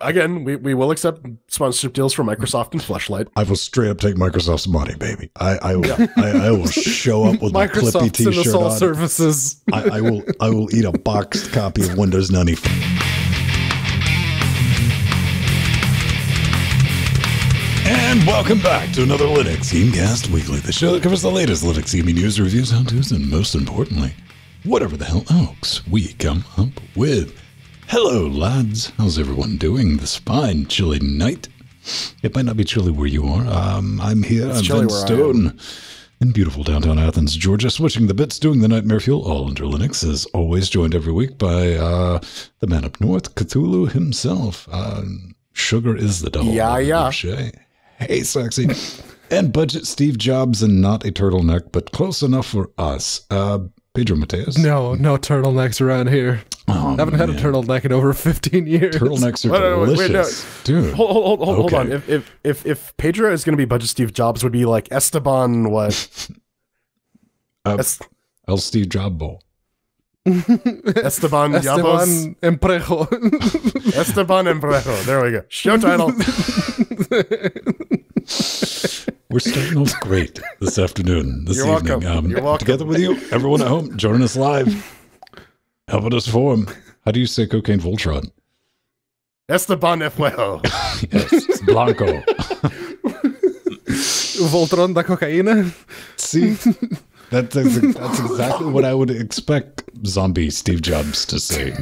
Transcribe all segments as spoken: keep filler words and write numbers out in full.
Again, we, we will accept sponsorship deals from Microsoft and Fleshlight. I will straight up take Microsoft's money, baby. I I will, yeah. I, I will show up with my Clippy T-shirt on. Services. I, I will I will eat a boxed copy of Windows ninety-four. And welcome back to another Linux Gamecast Weekly, the show that covers the latest Linux gaming news, reviews, how-tos, and most importantly, whatever the hell else we come up with. Hello, lads. How's everyone doing this fine, chilly night? It might not be chilly where you are. Um, I'm here. It's I'm Ben Stone in beautiful downtown Athens, Georgia, switching the bits, doing the nightmare fuel, all under Linux, as always, joined every week by uh, the man up north, Cthulhu himself. Uh, sugar is the devil. Yeah, yeah. Shay. Hey, sexy. And budget Steve Jobs, and not a turtleneck, but close enough for us. Uh, Pedro Mateus. No, no turtlenecks around here. Oh, I haven't man. had a turtleneck in over fifteen years. Turtlenecks are wait, delicious, wait, wait, no. dude. Hold, hold, hold, hold okay. on. If, if if if Pedro is going to be budget Steve Jobs, would be like Esteban what? Uh, es El Steve Job Bowl. Esteban Esteban Emprejo. Esteban Emprejo. There we go. Show title. We're starting off great this afternoon. This You're evening, welcome. Um, You're welcome. Together with you, everyone at home, joining us live. Helping us form. How do you say cocaine Voltron? Esteban Efuejo. Yes, Blanco. Voltron da cocaína. See, that's, that's exactly what I would expect zombie Steve Jobs to say.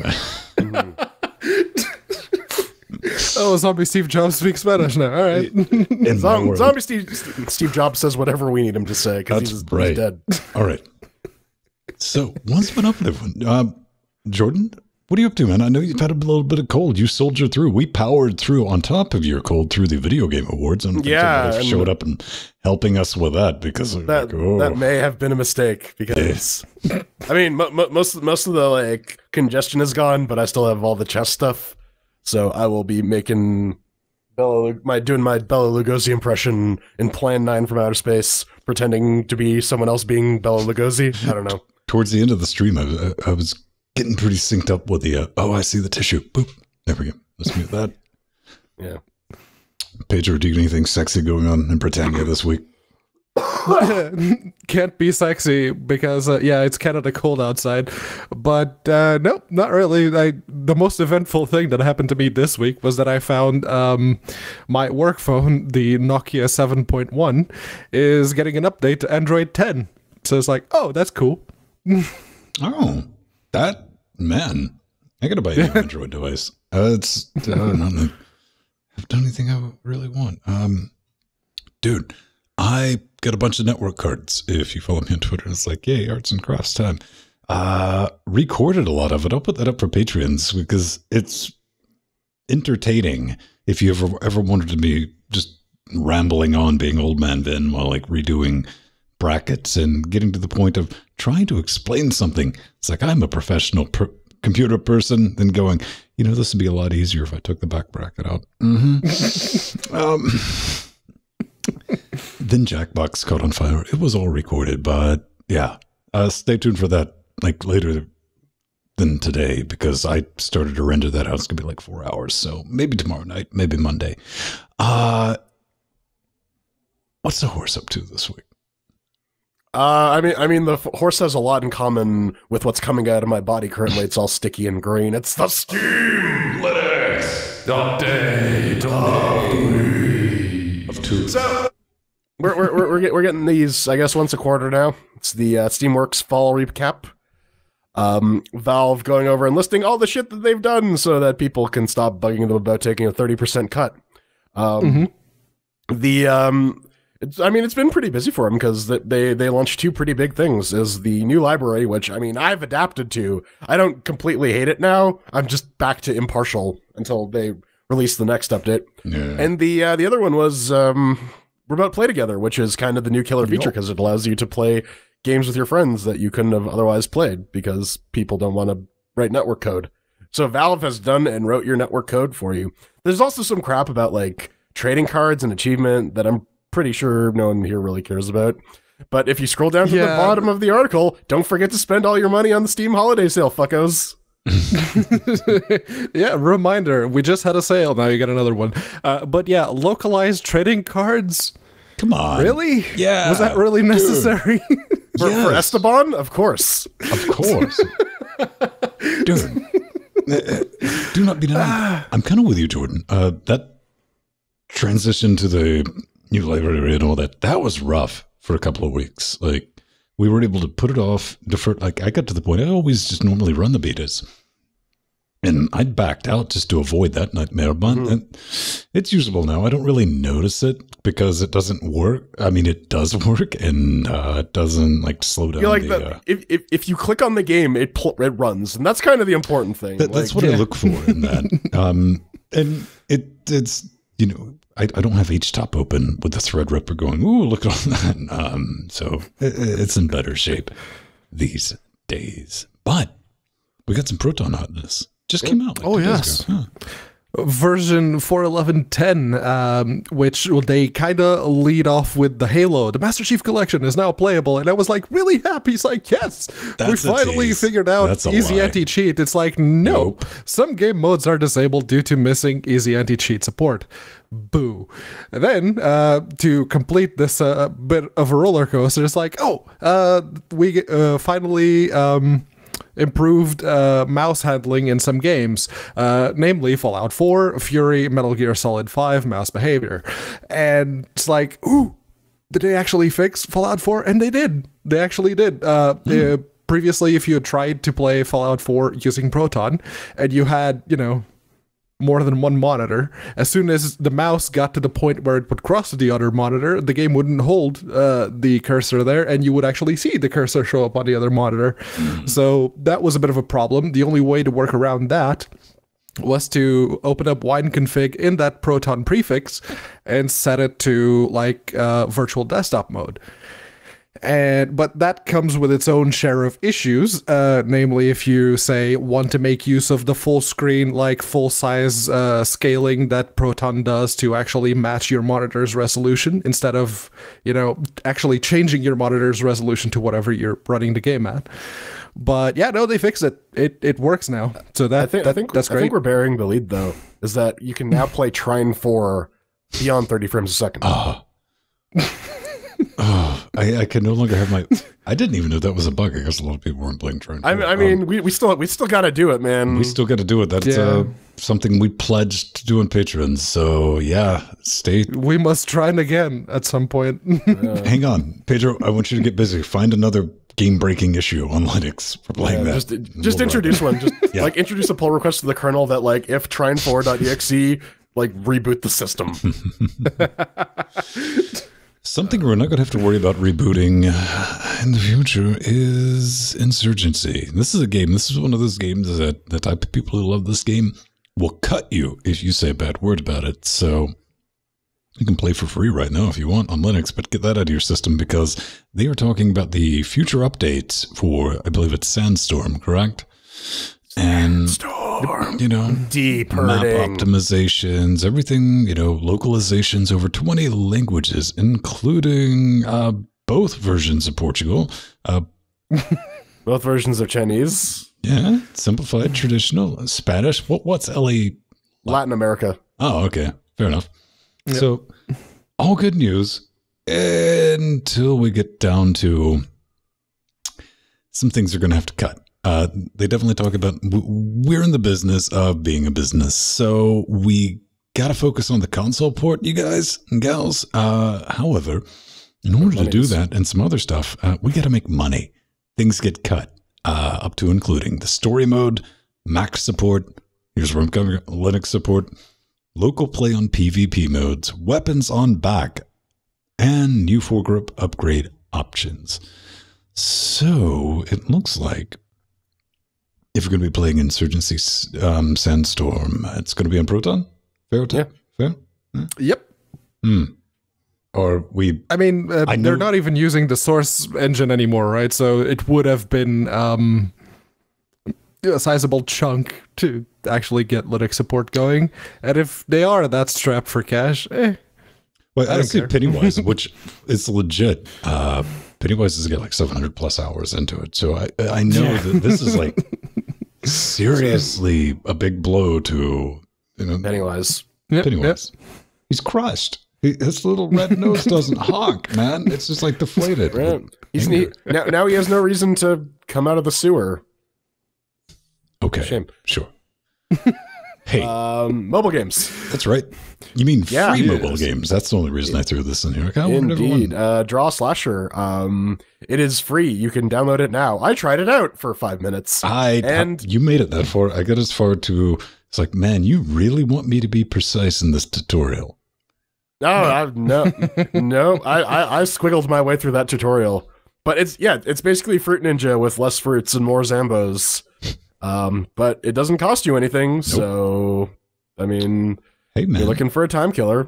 Oh, zombie Steve Jobs speaks Spanish now. All right. Zom zombie Steve, Steve Jobs says whatever we need him to say because he's, right. he's dead. All right. So, what's been up with everyone? Um, Jordan, what are you up to, man? I know you've had a little bit of cold. You soldiered through. We powered through on top of your cold through the video game awards. I don't think yeah, somebody showed up and helping us with that because that, like, oh. that may have been a mistake. Because yeah. I mean, m m most most of the like congestion is gone, but I still have all the chest stuff. So I will be making Bela, my doing my Bela Lugosi impression in Plan Nine from Outer Space, pretending to be someone else being Bela Lugosi. I don't know. Towards the end of the stream, I, I, I was. Getting pretty synced up with the, uh, oh, I see the tissue. Boop. There we go. Let's mute that. Yeah. Pedro, do you get anything sexy going on in Britannia this week? Can't be sexy because, uh, yeah, it's Canada cold outside. But, uh, nope, not really. I, the most eventful thing that happened to me this week was that I found um, my work phone, the Nokia seven point one, is getting an update to Android ten. So it's like, oh, that's cool. Oh. That man, I gotta buy an Android device. Uh, it's I don't know, I've done anything I really want. Um, dude, I got a bunch of network cards. If you follow me on Twitter, it's like yay, arts and crafts time. Uh, recorded a lot of it. I'll put that up for Patreons because it's entertaining. If you ever ever wanted to be just rambling on, being old man Vin while like redoing brackets and getting to the point of trying to explain something. It's like, I'm a professional per computer person, then going, you know, this would be a lot easier if I took the back bracket out. Mm-hmm. um, then Jackbox caught on fire. It was all recorded, but yeah, uh, stay tuned for that like later than today because I started to render that out. It's going to be like four hours. So maybe tomorrow night, maybe Monday. Uh, what's the horse up to this week? Uh, I mean, I mean, the horse has a lot in common with what's coming out of my body currently. It's all sticky and green. It's the Steam Linux update of two. So we're we're we're, we're, get, we're getting these, I guess, once a quarter now. It's the uh, Steamworks Fall recap. Um, Valve going over and listing all the shit that they've done so that people can stop bugging them about taking a thirty percent cut. Um, mm-hmm. The um. I mean, it's been pretty busy for them because they, they launched two pretty big things. Is the new library, which, I mean, I've adapted to. I don't completely hate it now. I'm just back to impartial until they release the next update. Yeah. And the uh, the other one was um, Remote Play Together, which is kind of the new killer feature because it allows you to play games with your friends that you couldn't have otherwise played because people don't want to write network code. So Valve has done and wrote your network code for you. There's also some crap about, like, trading cards and achievement that I'm pretty sure no one here really cares about, but if you scroll down to yeah. the bottom of the article, don't forget to spend all your money on the Steam holiday sale, fuckos. Yeah, reminder, we just had a sale, now you got another one. Uh, but yeah, localized trading cards. Come on. Really? Yeah. Was that really necessary? For, yes. For Esteban? Of course. Of course. Dude. Do not be denied. I'm kind of with you, Jordan. Uh, that transition to the new library and all that, that was rough for a couple of weeks. Like, we were able to put it off, defer. Like, I got to the point, I always just normally run the betas. And I backed out just to avoid that nightmare, but mm. and it's usable now. I don't really notice it because it doesn't work. I mean, it does work, and uh, it doesn't like slow down. You're like the, the, uh, if, if if you click on the game, it it runs, and that's kind of the important thing. That, like, that's what yeah. I look for in that. um, and it it's you know I, I don't have H top open with the Threadripper going. Ooh, look at all that. Um, so it, it's in better shape these days. But we got some Proton hotness. Just came out. Like oh, yes. Huh. Version four eleven ten, um, which they kind of lead off with the Halo. The Master Chief Collection is now playable. And I was like, really happy. He's like, yes, that's we finally tease. figured out Easy Anti-Cheat. It's like, nope. nope. Some game modes are disabled due to missing Easy Anti-Cheat support. Boo. And then, uh, to complete this uh, bit of a roller coaster, it's like, oh, uh, we uh, finally... Um, improved uh, mouse handling in some games, uh, namely Fallout four, Fury, Metal Gear Solid five, mouse behavior. And it's like, ooh, did they actually fix Fallout four? And they did. They actually did. Uh, mm. uh, previously, if you had tried to play Fallout four using Proton, and you had, you know, more than one monitor, as soon as the mouse got to the point where it would cross to the other monitor, the game wouldn't hold uh, the cursor there, and you would actually see the cursor show up on the other monitor. Mm. So that was a bit of a problem. The only way to work around that was to open up Wine config in that Proton prefix and set it to like uh, virtual desktop mode. And but that comes with its own share of issues, uh, namely if you say want to make use of the full screen, like full size uh, scaling that Proton does to actually match your monitor's resolution instead of, you know, actually changing your monitor's resolution to whatever you're running the game at. But yeah, no, they fixed it. It it works now. So that I think, that, I think that's great. I think we're bearing the lead though, is that you can now play Trine four beyond thirty frames a second. Oh. Oh, I, I can no longer have my. I didn't even know that was a bug. I guess a lot of people weren't playing Trine. I mean, I mean um, we, we still we still got to do it, man. We still got to do it. That's yeah. uh, something we pledged to do in Patreon. So yeah, stay. We must try it again at some point. Yeah. Hang on, Pedro. I want you to get busy. Find another game-breaking issue on Linux for playing yeah, that. Just, just we'll introduce one. Just yeah. like introduce a pull request to the kernel that like if trine four dot E X E like reboot the system. Something we're not going to have to worry about rebooting in the future is Insurgency. This is a game, this is one of those games that the type of people who love this game will cut you if you say a bad word about it. So you can play for free right now if you want on Linux, but get that out of your system because they are talking about the future updates for, I believe it's Sandstorm, correct? And Storm. You know, deep map optimizations, everything, you know, localizations over twenty languages, including uh, both versions of Portugal, uh, both versions of Chinese, yeah, simplified, traditional, Spanish. What what's L A? Latin America. Oh, okay, fair enough. Yep. So, all good news until we get down to some things are going to have to cut. Uh, they definitely talk about we're in the business of being a business, so we got to focus on the console port, you guys and gals. Uh, however, in order to do that and some other stuff, uh, we got to make money. Things get cut, uh, up to including the story mode, Mac support, here's where I'm coming, Linux support, local play on PvP modes, weapons on back, and new foregroup upgrade options. So it looks like if you're going to be playing Insurgency um, Sandstorm, it's going to be on Proton? Fair? Yeah. Fair? Yeah. Yep. Hmm. Or we... I mean, uh, I they're not even using the source engine anymore, right? So it would have been um, a sizable chunk to actually get Linux support going. And if they are that strapped for cash, eh. Well, I, I see Pennywise, which is legit. Uh, Pennywise has got like seven hundred plus hours into it. So I, I know yeah. that this is like... seriously a big blow to, you know, Pennywise. Yep, Pennywise. Yep. He's crushed. His little red nose doesn't honk, man. It's just like deflated. Right. He's he, now, now he has no reason to come out of the sewer. Okay. Shame. Sure. Hey. Um, mobile games. That's right. You mean yeah, free mobile games. That's the only reason I threw this in here. Like, I Indeed. Uh, Draw Slasher. Um, it is free. You can download it now. I tried it out for five minutes. I and I, You made it that far. I got as far to, it's like, man, you really want me to be precise in this tutorial. No, I, no, no. I, I, I squiggled my way through that tutorial, but it's yeah, it's basically Fruit Ninja with less fruits and more Zambos. Um, but it doesn't cost you anything, nope. so I mean, hey, man. You're looking for a time killer.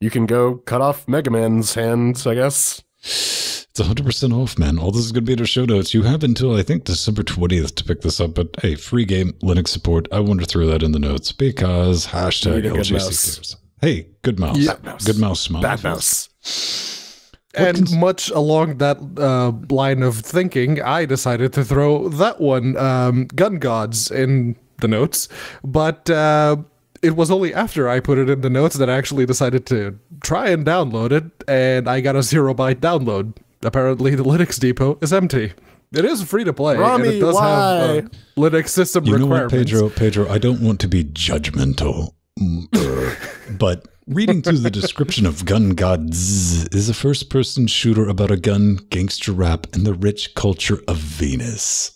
You can go cut off Mega Man's hands, I guess. It's one hundred percent off, man. All this is going to be in our show notes. You have until I think December twentieth to pick this up. But hey, free game, Linux support. I wanted to throw that in the notes because hashtag L G C. Hey, good mouse. Yeah. mouse. Good mouse smile. Bad mouse. And much along that uh, line of thinking, I decided to throw that one, um, Gun Godz, in the notes. But uh, it was only after I put it in the notes that I actually decided to try and download it, and I got a zero byte download. Apparently, the Linux depot is empty. It is free to play, Rami, and it does why? have uh, Linux system you requirements. You know what, Pedro, Pedro, I don't want to be judgmental. But reading through the description of Gun Godz is a first-person shooter about a gun, gangster rap, and the rich culture of Venus.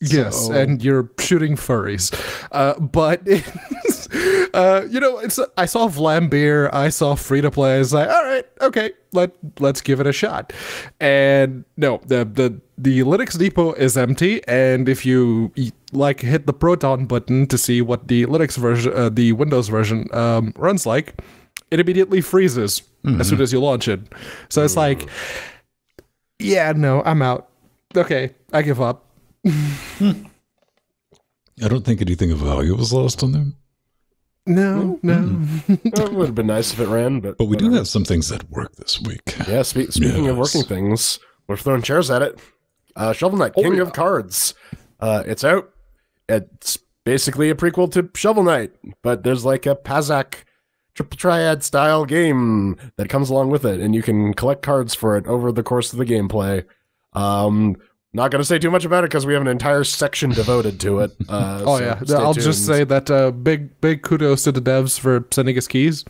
Yes, so. And you're shooting furries. Uh, but, uh, you know, it's I saw Vlambeer, I saw free-to-play, it's like, all right, okay, let, let's give it a shot. And, no, the, the, the Linux Depot is empty, and if you, like, hit the Proton button to see what the Linux version, uh, the Windows version um, runs like, it immediately freezes mm-hmm. as soon as you launch it. So it's like, yeah, no, I'm out. Okay, I give up. I don't think anything of value was lost on them. No, no. Mm-hmm. Well, it would have been nice if it ran, but but we whatever. do have some things that work this week. Yeah. Spe speaking yes. of working things, we're throwing chairs at it. Uh, Shovel Knight, King oh, yeah. of Cards. Uh, it's out. It's basically a prequel to Shovel Knight, but there's like a Pazak Triple Triad style game that comes along with it, and you can collect cards for it over the course of the gameplay. Um. Not going to say too much about it because we have an entire section devoted to it. Uh, oh, so yeah. No, I'll tuned. just say that uh, big, big kudos to the devs for sending us keys.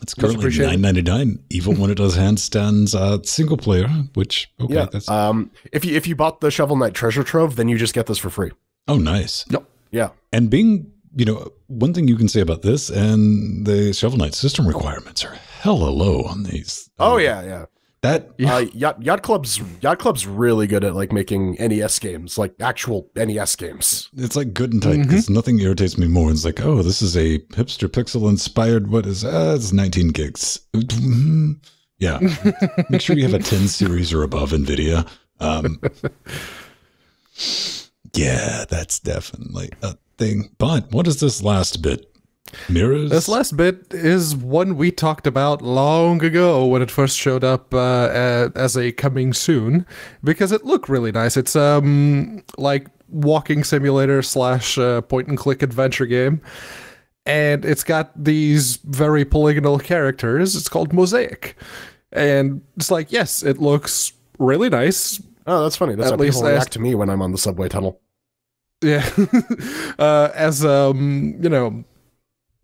It's currently nine ninety-nine, even when it does handstands uh, single player, which, okay. Yeah. That's... Um, if, you, if you bought the Shovel Knight Treasure Trove, then you just get this for free. Oh, nice. Yep. Yeah. And being, you know, one thing you can say about this and the Shovel Knight system requirements are hella low on these. Oh, um, yeah, yeah. That yeah. uh, yacht, yacht club's yacht club's really good at like making N E S games, like actual N E S games. It's like good and tight because mm-hmm. nothing irritates me more. It's like, oh, this is a hipster pixel inspired. What is uh, it's nineteen gigs? Yeah, make sure you have a ten series or above NVIDIA. Um, yeah, that's definitely a thing. But what is this last bit? Mirrors. This last bit is one we talked about long ago when it first showed up uh, as a coming soon, because it looked really nice. It's um like walking simulator slash uh, point and click adventure game, and it's got these very polygonal characters. It's called Mosaic, and it's like yes, it looks really nice. Oh, that's funny. That's at least people react to me when I'm on the subway tunnel. Yeah, uh, as um you know.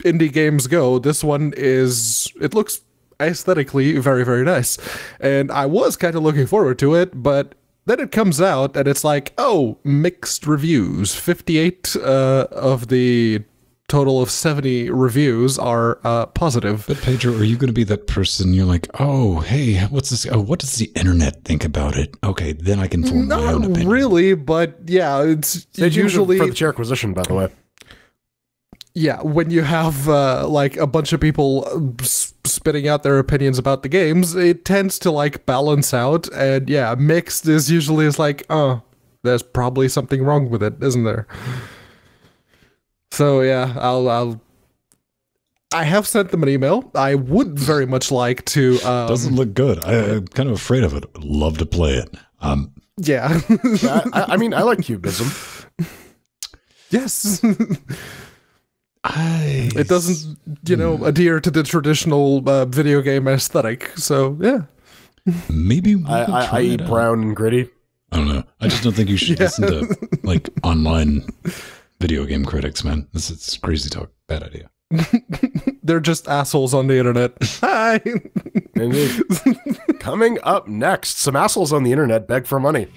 indie games go, this one is it looks aesthetically very very nice, and I was kind of looking forward to it, but then it comes out and it's like, oh, mixed reviews. Fifty-eight uh of the total of seventy reviews are uh positive. But Pedro, are you going to be that person you're like, oh hey, what's this, oh, what does the internet think about it? Okay, then I can form not my own opinion. Really, but yeah, it's they usually for the chair acquisition, by the way. Yeah, when you have uh, like a bunch of people spitting out their opinions about the games, it tends to like balance out, and yeah, mixed is usually is like, oh, there's probably something wrong with it, isn't there? So yeah, I'll, I'll I have sent them an email. I would very much like to. Um, Doesn't look good. I, I'm kind of afraid of it. Love to play it. Um, yeah, I, I mean, I like cubism. Yes. Nice. It doesn't, you know, mm. adhere to the traditional uh, video game aesthetic. So yeah, maybe I, I, I eat out. brown and gritty. I don't know. I just don't think you should yeah. listen to like online video game critics, man. This is crazy talk. Bad idea. They're just assholes on the internet. Hi. Coming up next, some assholes on the internet beg for money.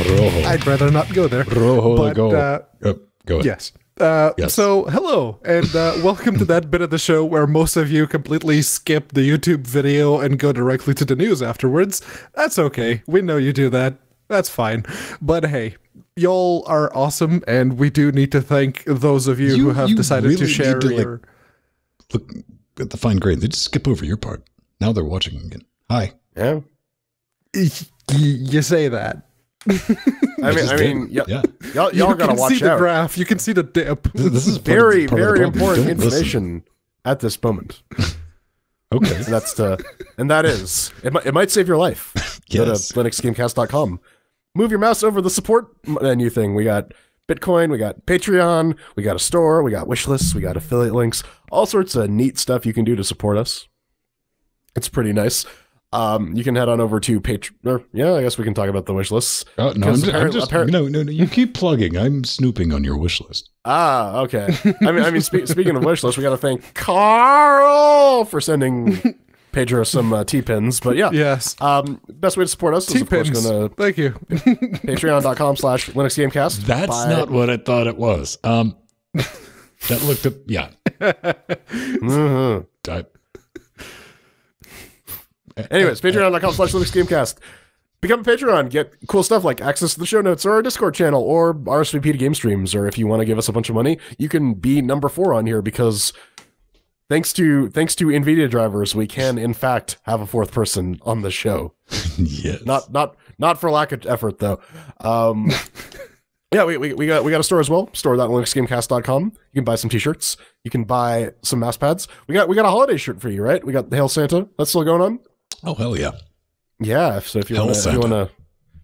Rojo. I'd rather not go there. Rojo but, go. Uh, oh, go ahead. Yes. Uh, yes. So, hello, and uh, welcome to that bit of the show where most of you completely skip the YouTube video and go directly to the news afterwards. That's okay. We know you do that. That's fine. But hey, y'all are awesome, and we do need to thank those of you, you who have you decided really to share need to, your... Like, look at the fine grade. They just skip over your part. Now they're watching again. Hi. Yeah. Y you say that. I mean, I mean, y'all yeah. gotta watch out. You can see the graph. You can see the dip. This, this is very, very important information at this moment. Okay, and that's the, and that is it. It might save your life. Yes. Go to linux gamecast dot com. Move your mouse over the support menu thing. We got Bitcoin. We got Patreon. We got a store. We got wish lists. We got affiliate links. All sorts of neat stuff you can do to support us. It's pretty nice. Um, you can head on over to Patreon. Yeah, I guess we can talk about the wish lists. Oh, no, I'm just, I'm just, no, no, no, you keep plugging. I'm snooping on your wish list. Ah, okay. I mean, I mean, spe speaking of wish lists, we got to thank Carl for sending Pedro some uh, T-pins. But yeah, yes. Um, best way to support us is of course gonna thank you. patreon dot com slash Linux Gamecast. That's Bye. not what I thought it was. Um, that looked up. Yeah. mm-hmm. I, Anyways, patreon dot com slash Linux Gamecast. Become a Patreon. Get cool stuff like access to the show notes or our Discord channel or R S V P to game streams. Or if you want to give us a bunch of money, you can be number four on here because thanks to thanks to NVIDIA drivers, we can in fact have a fourth person on the show. Yes. Not not not for lack of effort though. Um, yeah, we, we we got we got a store as well. store dot linux gamecast dot com. You can buy some t-shirts. You can buy some mouse pads. We got we got a holiday shirt for you, right? We got the Hail Santa. That's still going on. Oh hell yeah, yeah! So if you want to,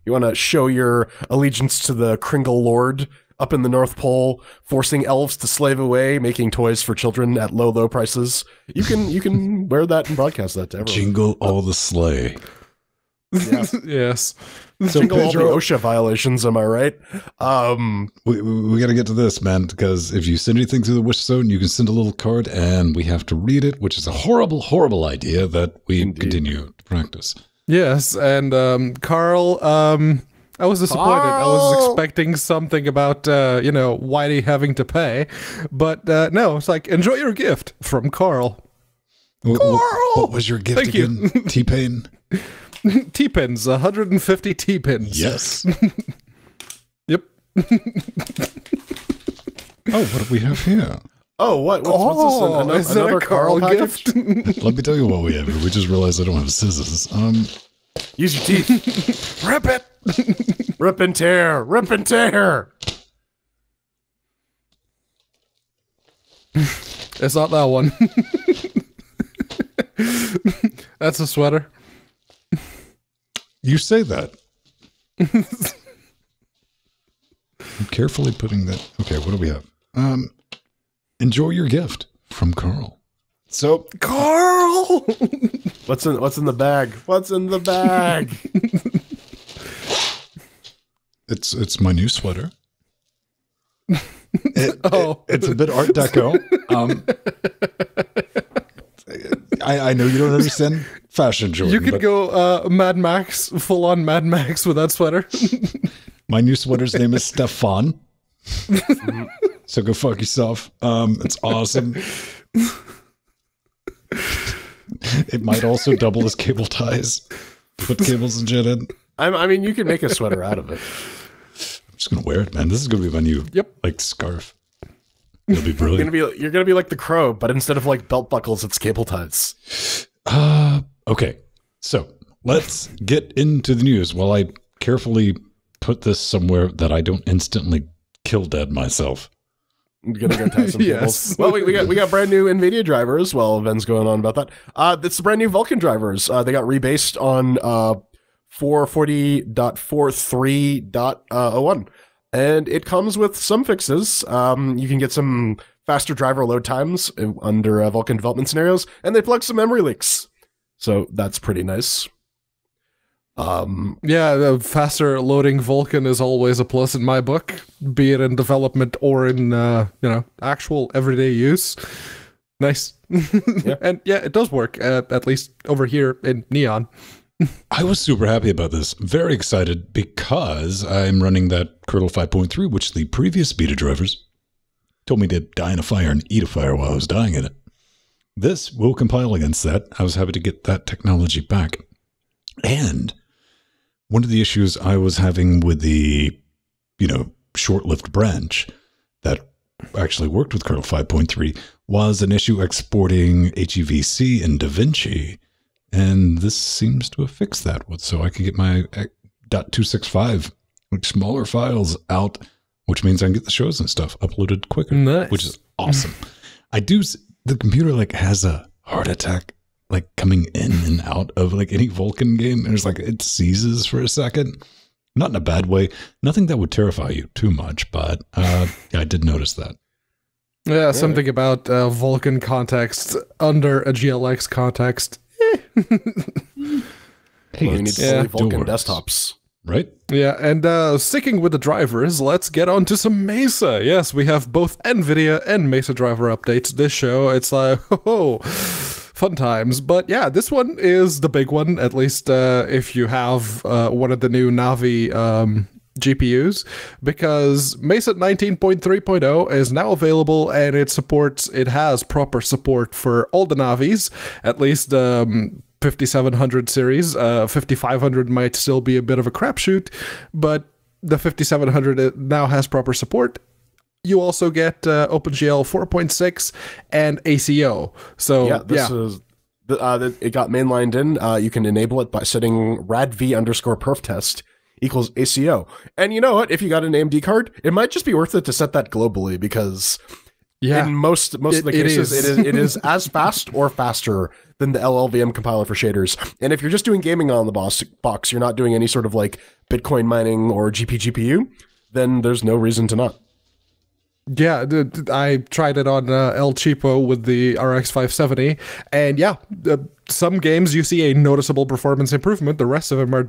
you want to show your allegiance to the Kringle Lord up in the North Pole, forcing elves to slave away, making toys for children at low, low prices, you can you can wear that and broadcast that to everyone. Jingle all the sleigh. Yes, yes. So Jingle Pedro, all the OSHA violations. Am I right? Um, we we got to get to this, man, because if you send anything through the wish zone, you can send a little card, and we have to read it, which is a horrible, horrible idea that we indeed. continue to practice. Yes, and um, Carl, um, I was disappointed. Carl! I was expecting something about uh, you know, Whitey having to pay, but uh, no, it's like enjoy your gift from Carl. What, Carl, what was your gift Thank again? You. T-Pain. T-pins, one hundred fifty T-pins. Yes. Yep. Oh, what do we have here? Oh, what? What's, oh, what's this? An, an, another Carl gift? Let me tell you what we have here. We just realized I don't have scissors. Um, Use your teeth. Rip it. Rip and tear. Rip and tear. It's not that one. That's a sweater. You say that. I'm carefully putting that. Okay, what do we have? Um, enjoy your gift from Carl. So, Carl, what's in what's in the bag? What's in the bag? It's it's my new sweater. It, oh, it, it's a bit Art Deco. Um, I, I know you don't understand fashion, Jordan. You could go uh, Mad Max, full on Mad Max with that sweater. My new sweater's name is Stefan. So go fuck yourself. Um, it's awesome. It might also double as cable ties. Put cables and shit in. I, I mean, you can make a sweater out of it. I'm just gonna wear it, man. This is gonna be my new yep. like scarf. It'll be brilliant. You're gonna be, you're gonna be like the Crow, but instead of like belt buckles, it's cable ties. Uh, okay, so let's get into the news while I carefully put this somewhere that I don't instantly kill dead myself. I'm gonna go tie some yes. cables. Well, we, we got we got brand new NVIDIA drivers. Well, Ben's going on about that. Uh, it's the brand new Vulkan drivers. Uh, they got rebased on uh four forty point four three point oh one. And it comes with some fixes. Um, you can get some faster driver load times under uh, Vulkan development scenarios, and they plug some memory leaks. So that's pretty nice. Um, yeah, the faster loading Vulkan is always a plus in my book, be it in development or in uh, you know, actual everyday use. Nice. Yeah. And yeah, it does work, uh, at least over here in Neon. I was super happy about this. Very excited because I'm running that kernel five point three, which the previous beta drivers told me to die in a fire and eat a fire while I was dying in it. This will compile against that. I was happy to get that technology back. And one of the issues I was having with the, you know, short-lived branch that actually worked with kernel five point three was an issue exporting H E V C in DaVinci. And this seems to have fixed that. So I can get my .two sixty-five, smaller files out, which means I can get the shows and stuff uploaded quicker, nice. Which is awesome. I do, the computer like has a heart attack, like coming in and out of like any Vulkan game. And it's like, it seizes for a second. Not in a bad way. Nothing that would terrify you too much, but uh, I did notice that. Yeah, something about uh, Vulkan context under a G L X context. Hey, well, you need to yeah. Vulkan desktops, right? Yeah, and uh, sticking with the drivers, let's get on to some Mesa. Yes, we have both NVIDIA and Mesa driver updates this show. It's like, oh, fun times. But yeah, this one is the big one, at least uh, if you have uh, one of the new Navi um, G P Us, because Mesa nineteen point three point oh is now available, and it supports, it has proper support for all the Navis, at least the um, fifty-seven hundred series. uh, fifty-five hundred might still be a bit of a crapshoot, but the fifty-seven hundred now has proper support. You also get uh, OpenGL four point six and A C O. So yeah, this yeah. is uh, it got mainlined in. Uh, you can enable it by setting radv underscore perf test equals A C O. And you know what? If you got an A M D card, it might just be worth it to set that globally, because yeah, in most most it, of the cases, it is. it is it is as fast or faster than the L L V M compiler for shaders. And if you're just doing gaming on the box, box, you're not doing any sort of like Bitcoin mining or G P G P U, then there's no reason to not. Yeah, I tried it on uh, El Cheapo with the R X five seventy, and yeah, uh, some games you see a noticeable performance improvement. The rest of them are,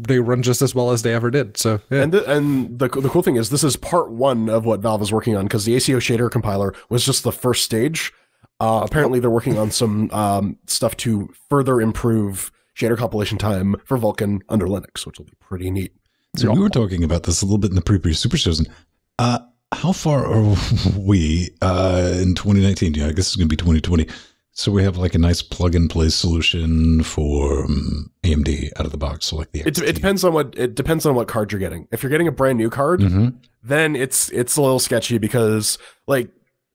they run just as well as they ever did. So yeah. And the, and the the cool thing is, this is part one of what Valve is working on, because the A C O shader compiler was just the first stage. Uh, apparently, they're working on some um, stuff to further improve shader compilation time for Vulkan under Linux, which will be pretty neat. So we were talking about this a little bit in the pre-pre Super Shows. Uh, how far are we uh, in twenty nineteen? Yeah, I guess it's going to be twenty twenty. So we have like a nice plug-and-play solution for um, A M D out of the box, so like the it, it depends on what it depends on what card you're getting. If you're getting a brand new card, mm-hmm. then it's it's a little sketchy, because like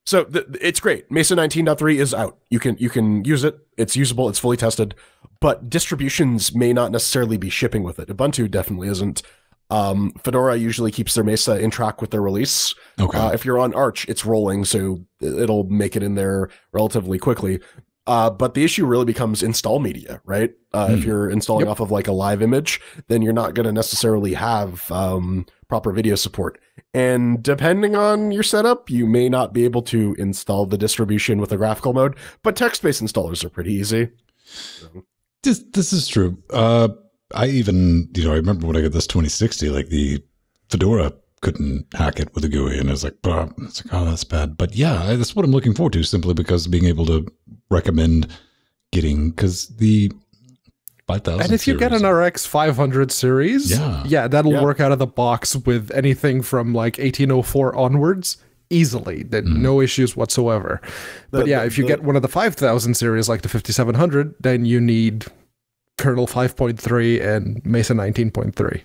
so th it's great. Mesa nineteen point three is out. You can you can use it. It's usable. It's fully tested, but distributions may not necessarily be shipping with it. Ubuntu definitely isn't. Um, Fedora usually keeps their Mesa in track with their release. Okay. Uh, if you're on Arch, it's rolling, so it'll make it in there relatively quickly. Uh, but the issue really becomes install media, right? Uh, mm. If you're installing yep. off of like a live image, then you're not going to necessarily have um, proper video support. And depending on your setup, you may not be able to install the distribution with a graphical mode, but text-based installers are pretty easy. So. This, this is true. Uh, I even, you know, I remember when I got this twenty sixty, like the Fedora couldn't hack it with a G U I, and I was like, bah. It's like, oh, that's bad. But yeah, that's what I'm looking forward to, simply because being able to recommend getting, because the five thousand and if you get an R X five hundred series, yeah, yeah that'll yeah. work out of the box with anything from like eighteen oh four onwards easily, that mm. no issues whatsoever. The, but yeah, the, if you the, get one of the five thousand series, like the fifty-seven hundred, then you need kernel five point three and Mesa nineteen point three.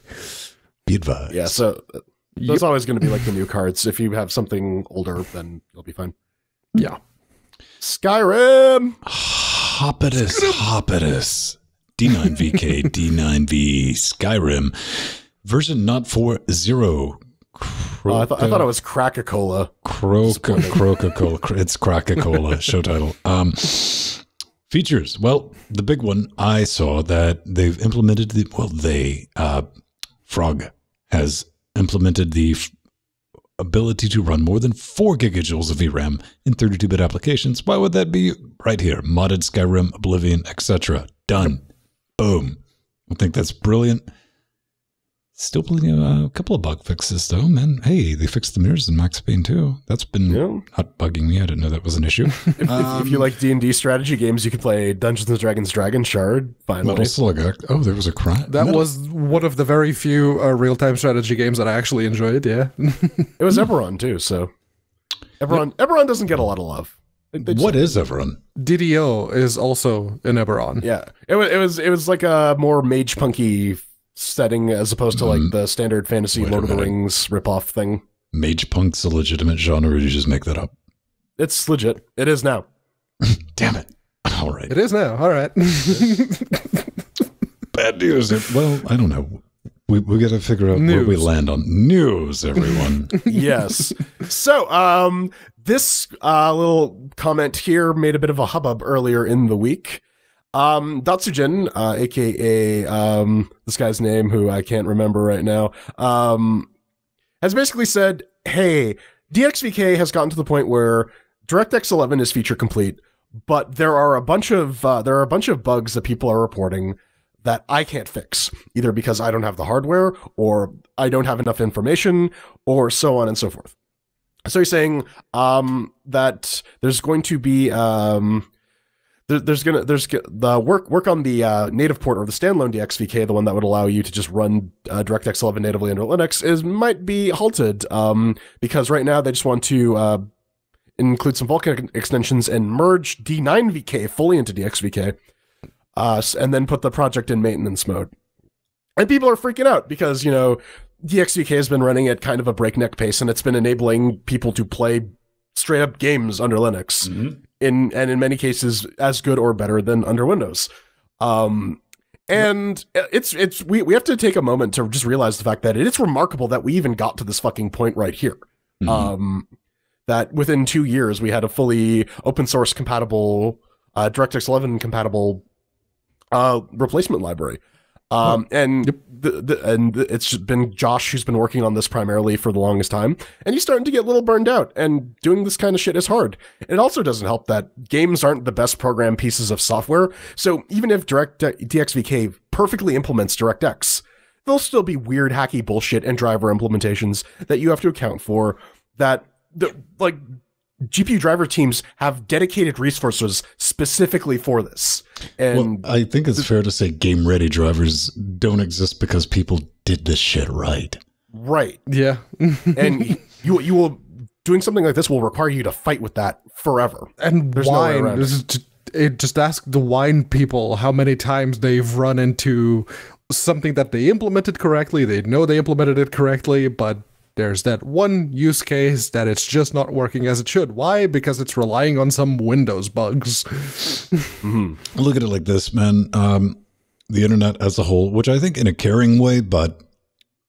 Be advised. Yeah, so that's yep. always going to be like the new cards. If you have something older, then you'll be fine. Yeah. Skyrim! Hopitus, Hopitus. D nine V K, D nine V, Skyrim. Version not for zero. Croca, uh, I, th I thought it was Craca-Cola. Croca, Croca-Cola. It's Craca-Cola. Show title. Um... Features. Well, the big one, I saw that they've implemented the, well, they, uh, Frog has implemented the f ability to run more than four gigajoules of V RAM in thirty-two bit applications. Why would that be? Right here, modded Skyrim, Oblivion, et cetera. Done. Boom. I think that's brilliant. Still plenty of uh, a couple of bug fixes though, man. Hey, they fixed the mirrors in Max Payne too. That's been yeah. not bugging me. I didn't know that was an issue. if, um, if you like D and D strategy games, you could play Dungeons and Dragons Dragon Shard. Finally. Metal Slug. Oh, there was a crime. That Metal. was one of the very few uh, real-time strategy games that I actually enjoyed. Yeah, it was Eberron too. So Eberron, yeah. Eberron doesn't get a lot of love. Just, what is Eberron? D D O is also an Eberron. Yeah, it was. It was. It was like a more mage punky setting as opposed to like um, the standard fantasy Lord of the Rings ripoff thing. Mage punk's a legitimate genre, or did you just make that up? It's legit. It is now. Damn it. All right. It is now. All right. Bad news. Well, I don't know. We, we got to figure out news. where we land on news, everyone. Yes. So, um, this uh, little comment here made a bit of a hubbub earlier in the week. Um, Datsujin, uh, aka, um, this guy's name who I can't remember right now, um, has basically said, hey, D X V K has gotten to the point where DirectX eleven is feature complete, but there are a bunch of, uh, there are a bunch of bugs that people are reporting that I can't fix, either because I don't have the hardware, or I don't have enough information, or so on and so forth. So he's saying, um, that there's going to be, um... There's gonna there's the work work on the uh, native port or the standalone D X V K, the one that would allow you to just run uh, DirectX eleven natively under Linux, is might be halted um, because right now they just want to uh, include some Vulkan extensions and merge D nine V K fully into D X V K, uh, and then put the project in maintenance mode. And people are freaking out because you know D X V K has been running at kind of a breakneck pace, and it's been enabling people to play straight up games under Linux. Mm-hmm. In, and in many cases, as good or better than under Windows. Um, and it's it's we, we have to take a moment to just realize the fact that it's remarkable that we even got to this fucking point right here. Mm-hmm. Um, that within two years, we had a fully open source compatible, uh, DirectX eleven compatible uh, replacement library. Um, oh. And yep. the, the, and it's been Josh who's been working on this primarily for the longest time, and he's starting to get a little burned out, and doing this kind of shit is hard. It also doesn't help that games aren't the best programmed pieces of software, so even if Direct D X V K perfectly implements DirectX, there'll still be weird hacky bullshit and driver implementations that you have to account for, that, the, like... G P U driver teams have dedicated resources specifically for this. And well, I think it's fair to say game ready drivers don't exist because people did this shit right. Right. Yeah. And you you will doing something like this will require you to fight with that forever. And There's Wine, no just, it just ask the Wine people how many times they've run into something that they implemented correctly. They know they implemented it correctly, but there's that one use case that it's just not working as it should. Why? Because it's relying on some Windows bugs. Mm-hmm. Look at it like this, man. Um, the internet as a whole, which I think in a caring way, but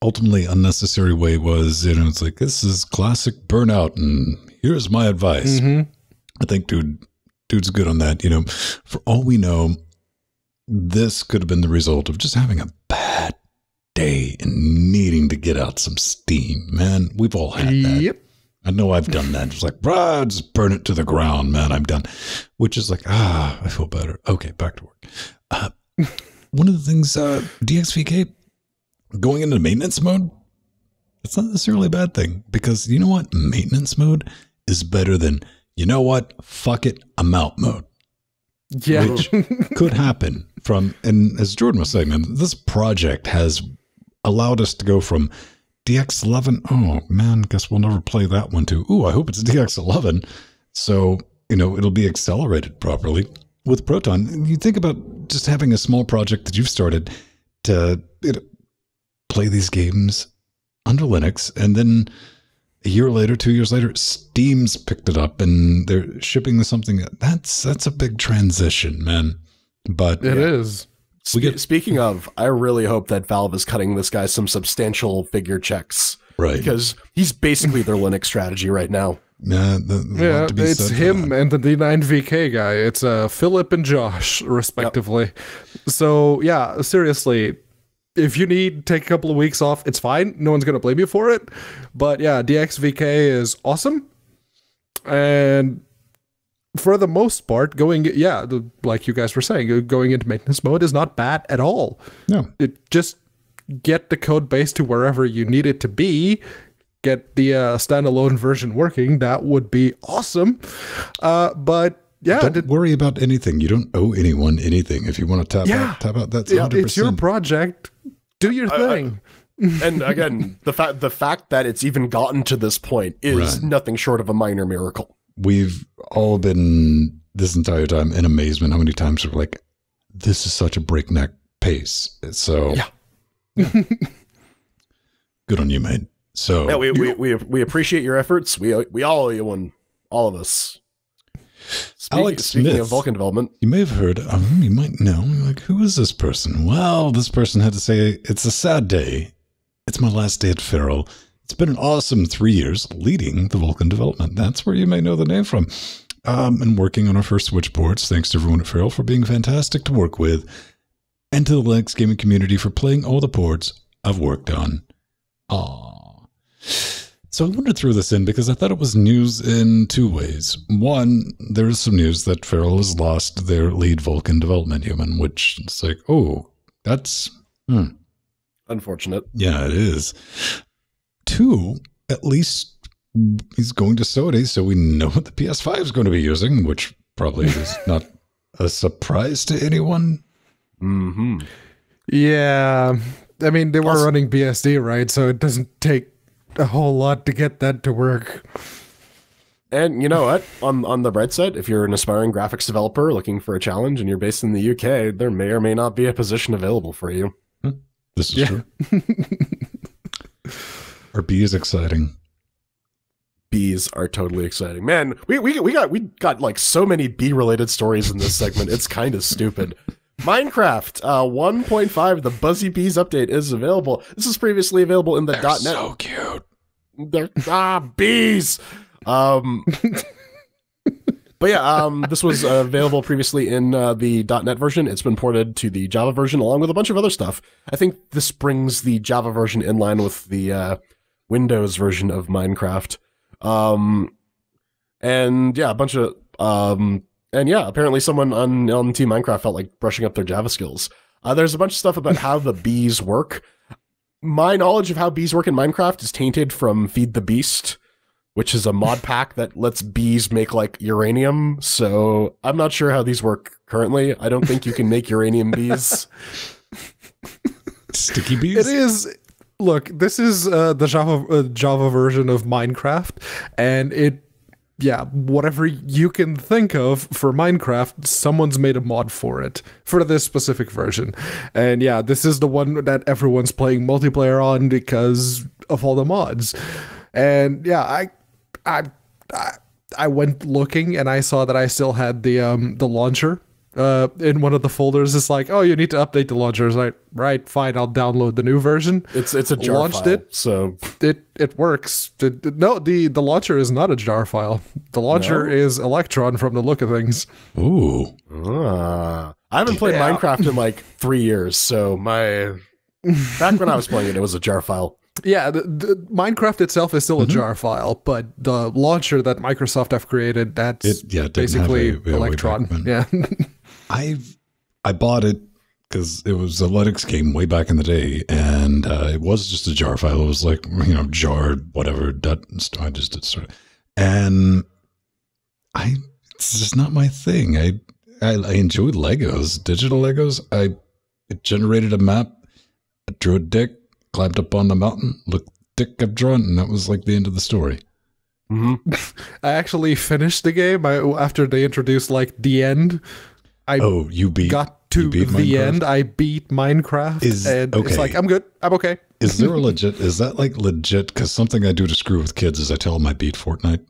ultimately unnecessary way, was, you know, it's like, this is classic burnout, and here's my advice. Mm-hmm. I think dude, dude's good on that. You know, for all we know, this could have been the result of just having a bad day and needing to get out some steam, man. We've all had that. Yep. I know I've done that. It's like, bruh, just burn it to the ground, man. I'm done. Which is like, ah, I feel better. Okay, back to work. Uh, one of the things, uh, D X V K going into maintenance mode, it's not necessarily a bad thing, because you know what? Maintenance mode is better than, you know what? Fuck it, I'm out mode. Yeah. Which could happen from, and as Jordan was saying, man, this project has allowed us to go from D X eleven. Oh man, guess we'll never play that one. Too. Ooh, I hope it's D X eleven. So, you know, it'll be accelerated properly with Proton. You think about just having a small project that you've started to you know, play these games under Linux, and then a year later, two years later, Steam's picked it up and they're shipping something. That's, that's a big transition, man. But it yeah. is. Spe get, speaking of, I really hope that Valve is cutting this guy some substantial figure checks, right? Because he's basically their Linux strategy right now. Nah, the, the yeah, to be it's him and the D nine V K guy. It's uh, Philip and Josh, respectively. Yep. So, yeah, seriously, if you need take a couple of weeks off, it's fine. No one's going to blame you for it. But, yeah, D X V K is awesome. And for the most part, going, yeah, the, like you guys were saying, going into maintenance mode is not bad at all. No. It just get the code base to wherever you need it to be. Get the uh, standalone version working. That would be awesome. Uh, but yeah, don't worry about anything. You don't owe anyone anything. If you want to tap yeah, out, tap out. That's yeah, one hundred percent. It's your project. Do your I, thing. I, and again, the fact the fact that it's even gotten to this point is right. nothing short of a minor miracle. We've all been this entire time in amazement how many times we're like, this is such a breakneck pace. So yeah, yeah. Good on you, mate. So yeah, we, we we we appreciate your efforts. We we all owe you one, all of us. Speaking, Alex speaking Smith, of Vulkan development, you may have heard of him. You might know. Like, who is this person? Well, this person had to say, "It's a sad day. It's my last day at Feral. It's been an awesome three years leading the Vulkan development." That's where you may know the name from. Um, and working on our first Switch ports. Thanks to everyone at Feral for being fantastic to work with, and to the Linux gaming community for playing all the ports I've worked on. Aww. So I wanted to throw this in because I thought it was news in two ways. One, there is some news that Feral has lost their lead Vulkan development human, which it's like, oh, that's hmm. unfortunate. Yeah, it is. Two, at least he's going to Sony, so we know what the P S five is going to be using, which probably is not a surprise to anyone. Mm-hmm. Yeah. I mean, they Plus, were running B S D, right? So it doesn't take a whole lot to get that to work. And you know what? On on the bright side, if you're an aspiring graphics developer looking for a challenge and you're based in the U K, there may or may not be a position available for you. This is yeah. true. R B is exciting. Bees are totally exciting. Man, we we we got we got like so many bee related stories in this segment. It's kind of stupid. Minecraft uh, one point five, the Buzzy Bees update is available. This is previously available in the .NET. They're so cute. They're ah bees. Um, but yeah, um, this was available previously in uh, the .NET version. It's been ported to the Java version along with a bunch of other stuff. I think this brings the Java version in line with the uh, Windows version of Minecraft. Um, and yeah, a bunch of um. And yeah, apparently someone on, on Team Minecraft felt like brushing up their Java skills. Uh, there's a bunch of stuff about how the bees work. My knowledge of how bees work in Minecraft is tainted from Feed the Beast, which is a mod pack that lets bees make, like, uranium. So I'm not sure how these work currently. I don't think you can make uranium bees. Sticky bees? It is... Look, this is uh, the Java, uh, Java version of Minecraft, and it... Yeah, whatever you can think of for Minecraft, someone's made a mod for it, for this specific version. And yeah, this is the one that everyone's playing multiplayer on because of all the mods. And yeah, I I, I went looking and I saw that I still had the um, the launcher uh, in one of the folders. It's like, oh, you need to update the launcher. It's like, right, fine, I'll download the new version. It's it's a jar Launched file, it, so... It It works. No, the, the launcher is not a jar file. The launcher no. is Electron from the look of things. Ooh. Uh, I haven't played yeah. Minecraft in like three years, so my... Back when I was playing it, it was a jar file. Yeah, the, the Minecraft itself is still mm-hmm. a jar file, but the launcher that Microsoft have created, that's it, yeah, it basically a, yeah, Electron. Yeah. I've, I bought it because it was a Linux game way back in the day, and uh, it was just a jar file. It was like, you know, jar, whatever, dot, I just did sort of, and I, it's just not my thing. I, I, I enjoyed Legos, digital Legos. I it generated a map, I drew a dick, climbed up on the mountain, looked dick I've drawn, and that was like the end of the story. Mm-hmm. I actually finished the game I, after they introduced, like, the end. I oh, you beat got to the Minecraft? End. I beat Minecraft, is, and okay. it's like, I'm good. I'm okay. Is there a legit? Is that like legit? Because something I do to screw with kids is I tell them I beat Fortnite.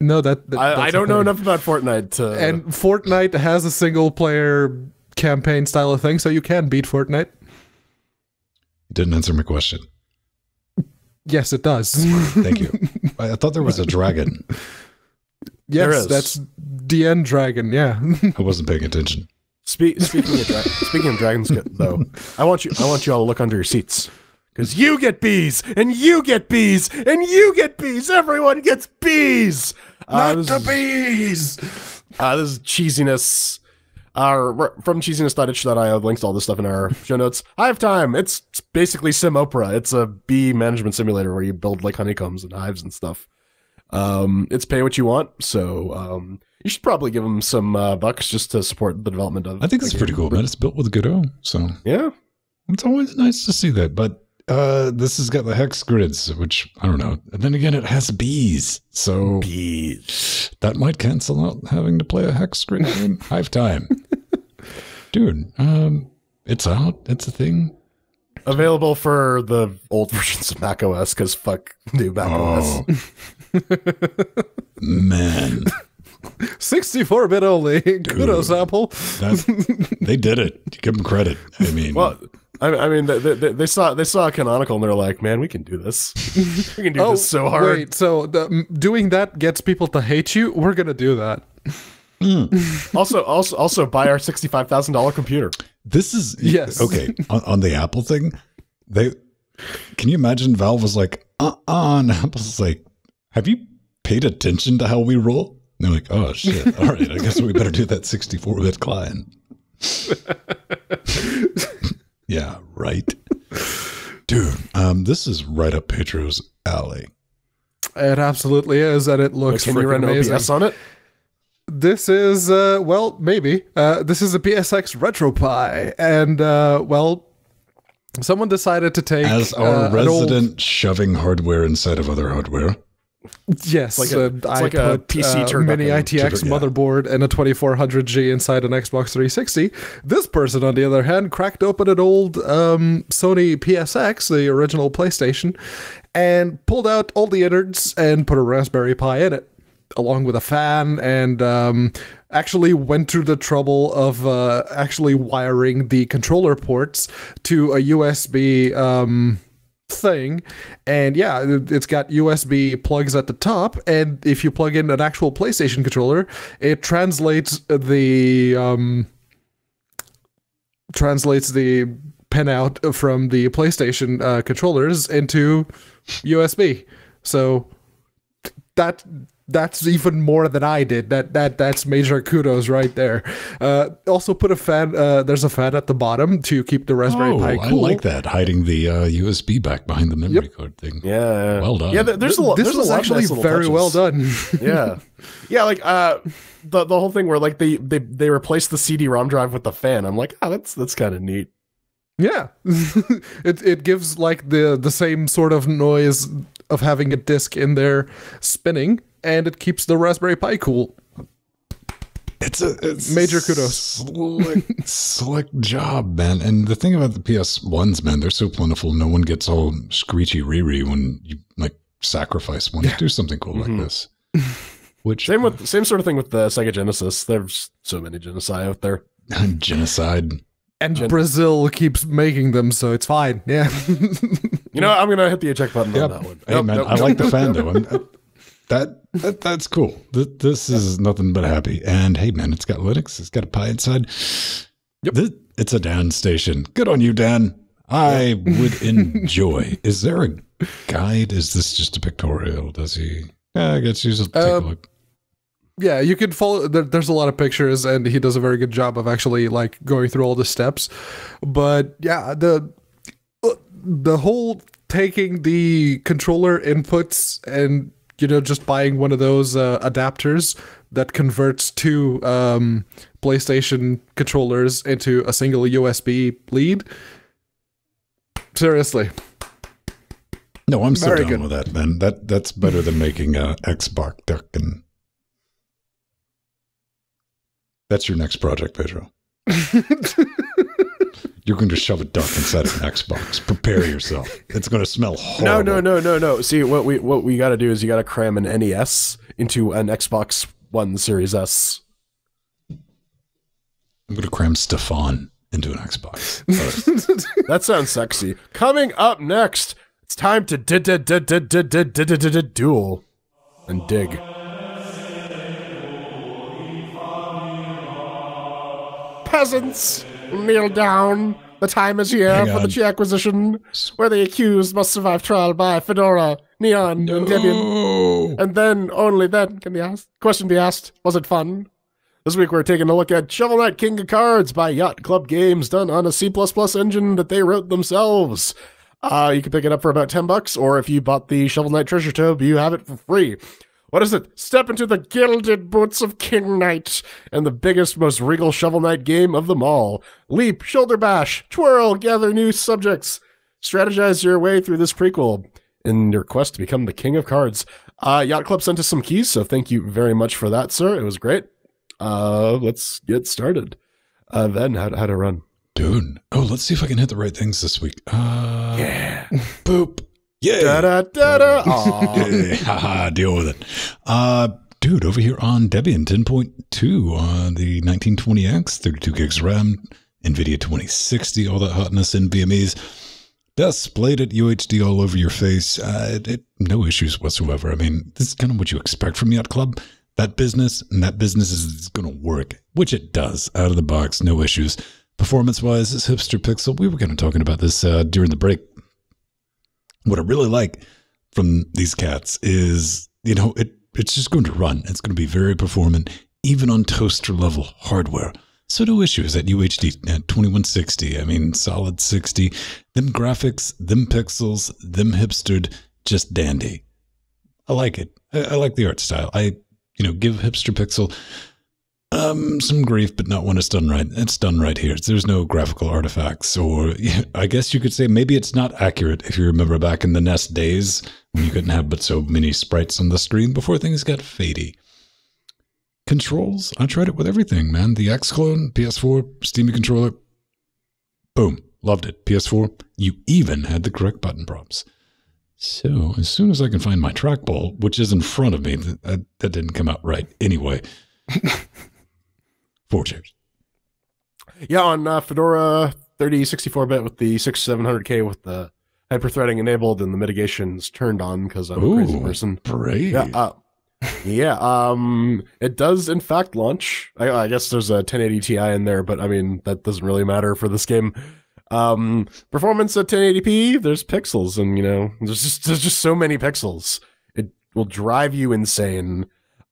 No, that, that I, I don't know enough about Fortnite. To... And Fortnite has a single player campaign style of thing, so you can beat Fortnite. You didn't answer my question. Yes, it does. Thank you. I thought there was a dragon. Yes, that's D N Dragon. Yeah, I wasn't paying attention. Spe speaking of dra speaking of dragons, though, I want you I want you all to look under your seats, because you get bees and you get bees and you get bees. Everyone gets bees. Uh, Not the bees. Is, uh, this is cheesiness. Uh, from cheesiness dot itch dot i o, I've linked to all this stuff in our show notes. Hive Time! It's basically Sim Opera. It's a bee management simulator where you build like honeycombs and hives and stuff. Um, it's pay what you want, so um, you should probably give them some uh, bucks just to support the development of it. I think it's pretty cool, man. It's built with Godot, so yeah, it's always nice to see that. But uh, this has got the hex grids, which I don't know. And then again, it has bees, so bees that might cancel out having to play a hex grid game. Hive Time. Dude, um, it's out. It's a thing. Available for the old versions of macOS, because fuck new macOS. Oh. Man. sixty-four bit only. Dude, kudos, Apple. They did it. Give them credit. I mean, well, I, I mean, they, they, they saw they saw Canonical, and they're like, "Man, we can do this. We can do oh, this so hard." Wait, so the, doing that gets people to hate you. We're gonna do that. Mm. also, also, also, buy our sixty-five thousand dollar computer. This is yes. Okay, on, on the Apple thing, they can you imagine? Valve was like, "Uh, uh," and Apple's like, "Have you paid attention to how we roll?" And they're like, "Oh shit! All right, I guess we better do that sixty-four bit client." Yeah, right. Dude, um, this is right up Pedro's alley. It absolutely is, and it looks freaking amazing. Can you run O B S on it? This is, uh, well, maybe. Uh, this is a P S X RetroPie, and, uh, well, someone decided to take... As our uh, resident old... shoving hardware inside of other hardware. Yes, like a, uh, I like put a P C uh, mini I T X yeah. motherboard and a twenty-four hundred G inside an Xbox three sixty. This person, on the other hand, cracked open an old um, Sony P S X, the original PlayStation, and pulled out all the innards and put a Raspberry Pi in it, along with a fan, and um, actually went through the trouble of uh, actually wiring the controller ports to a U S B... Um, thing, and yeah, it's got U S B plugs at the top, and if you plug in an actual PlayStation controller, it translates the um, translates the pin out from the PlayStation uh, controllers into U S B. So that that's even more than I did. That that that's major kudos right there. Uh, also put a fan. Uh, there's a fan at the bottom to keep the Raspberry oh, Pi cool. I like that, hiding the uh, U S B back behind the memory yep. card thing. Yeah, well done. Yeah, there's a lot. This was actually very touches. well done. Yeah, yeah, like uh, the the whole thing where like they they they replaced the C D ROM drive with the fan. I'm like, oh, that's that's kind of neat. Yeah, it it gives like the the same sort of noise of having a disc in there spinning. And it keeps the Raspberry Pi cool. It's a it's major kudos. Slick, slick job, man. And the thing about the P S ones, man, they're so plentiful. No one gets all screechy riri when you like sacrifice one yeah. to do something cool mm-hmm. like this. Which same with uh, same sort of thing with the Sega Genesis. There's so many genocide out there. Genocide. And Gen Brazil keeps making them, so it's fine. Yeah. You know, I'm gonna hit the eject button yep. on that one. Hey, nope, man, nope, I nope, like nope, the fan nope. though. I'm, That, that that's cool. This is nothing but happy. And hey, man, it's got Linux. It's got a Pi inside. Yep. This, it's a Dan station. Good on you, Dan. I would enjoy. Is there a guide? Is this just a pictorial? Does he? Yeah, I guess you just take uh, a look. Yeah, you can follow. There, there's a lot of pictures, and he does a very good job of actually like going through all the steps. But yeah, the the whole taking the controller inputs and you know, just buying one of those uh, adapters that converts two um, PlayStation controllers into a single U S B lead. Seriously. No, I'm so down with that, man. That, that's better than making a Xbox duck. And that's your next project, Pedro. You're going to shove a duck inside of an Xbox. Prepare yourself. It's going to smell horrible. No, no, no, no, no. See, what we what we got to do is you got to cram an N E S into an Xbox One Series S. I'm going to cram Stefan into an Xbox. Right. That sounds sexy. Coming up next, It's time to duel and dig. Peasants, kneel down. The time is here Hang for on. the G-Acquisition, where the accused must survive trial by Fedora, Neon, no. and Debian. And then, only then, can the asked, question be asked, was it fun? This week we're taking a look at Shovel Knight King of Cards by Yacht Club Games, done on a C plus plus engine that they wrote themselves. Uh, you can pick it up for about ten bucks, or if you bought the Shovel Knight Treasure Trove, you have it for free. What is it? Step into the gilded boots of King Knight and the biggest, most regal Shovel Knight game of them all. Leap, shoulder bash, twirl, gather new subjects. Strategize your way through this prequel in your quest to become the King of Cards. Uh, Yacht Club sent us some keys, so thank you very much for that, sir. It was great. Uh, let's get started. Uh, then, how to, how to run. Dude. Oh, let's see if I can hit the right things this week. Uh, yeah. Boop. Yeah. Da da da da. Haha, deal with it. Uh, dude, over here on Debian ten point two, uh, the nineteen twenty X, thirty-two gigs RAM, NVIDIA twenty sixty, all that hotness, NVMe's displayed at U H D all over your face. Uh, it, it, no issues whatsoever. I mean, this is kind of what you expect from Yacht Club. That business, and that business is going to work, which it does. Out of the box, no issues. Performance-wise, this hipster pixel, we were kind of talking about this uh, during the break. What I really like from these cats is, you know, it it's just going to run. It's going to be very performant, even on toaster-level hardware. So no issues at U H D at twenty-one sixty. I mean, solid sixty. Them graphics, them pixels, them hipstered, just dandy. I like it. I, I like the art style. I, you know, give hipster pixel um, some grief, but not when it's done right. It's done right here. There's no graphical artifacts, or I guess you could say maybe it's not accurate if you remember back in the N E S days when you couldn't have but so many sprites on the screen before things got fadey. Controls, I tried it with everything, man. The X-Clone, P S four, Steamy controller, boom, loved it. P S four, you even had the correct button prompts. So as soon as I can find my trackball, which is in front of me, that, that didn't come out right anyway. Four chairs. Yeah, on uh, Fedora thirty sixty-four bit with the sixty-seven hundred K with the hyper-threading enabled and the mitigations turned on because I'm Ooh, a crazy person. Brave. Yeah, uh, yeah um, it does in fact launch. I, I guess there's a ten eighty T I in there, but I mean, that doesn't really matter for this game. Um, performance at ten eighty P, there's pixels, and you know, there's just, there's just so many pixels. It will drive you insane.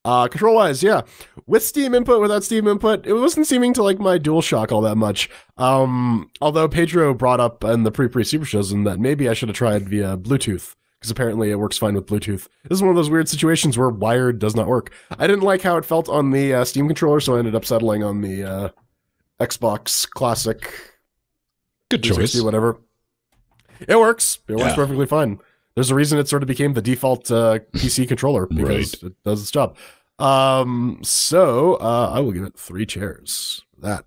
Uh, control-wise, yeah. With Steam input, without Steam input, it wasn't seeming to like my DualShock all that much. Um, although Pedro brought up in the pre-pre super shows and that maybe I should have tried via Bluetooth, because apparently it works fine with Bluetooth. This is one of those weird situations where wired does not work. I didn't like how it felt on the uh, Steam controller, so I ended up settling on the uh, Xbox Classic. Good choice. Whatever. It works. It works yeah. perfectly fine. There's a reason it sort of became the default uh, P C controller, because right. it does its job. Um, so uh, I will give it three chairs for that.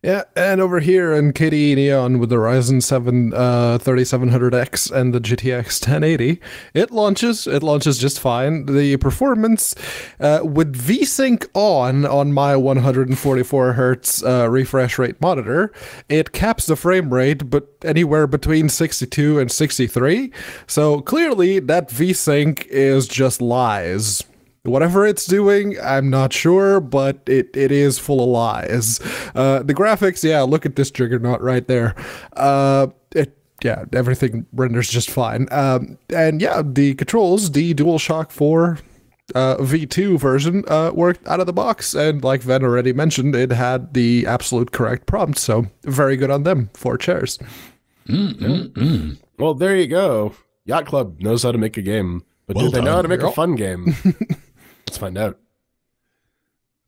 Yeah, and over here in K D E Neon with the Ryzen seven uh, thirty-seven hundred X and the G T X ten eighty, it launches. It launches just fine. The performance uh, with VSync on on my one forty-four hertz uh, refresh rate monitor, it caps the frame rate, but anywhere between sixty-two and sixty-three. So clearly, that VSync is just lies. Whatever it's doing, I'm not sure, but it, it is full of lies. Uh, the graphics, yeah, look at this juggernaut right there. Uh, it, yeah, everything renders just fine. Um, and yeah, the controls, the DualShock four uh, V two version uh, worked out of the box. And like Ven already mentioned, it had the absolute correct prompt. So very good on them. Four chairs. Mm, mm, mm. Well, there you go. Yacht Club knows how to make a game. But well do they know how to make girl. a fun game? Let's find out.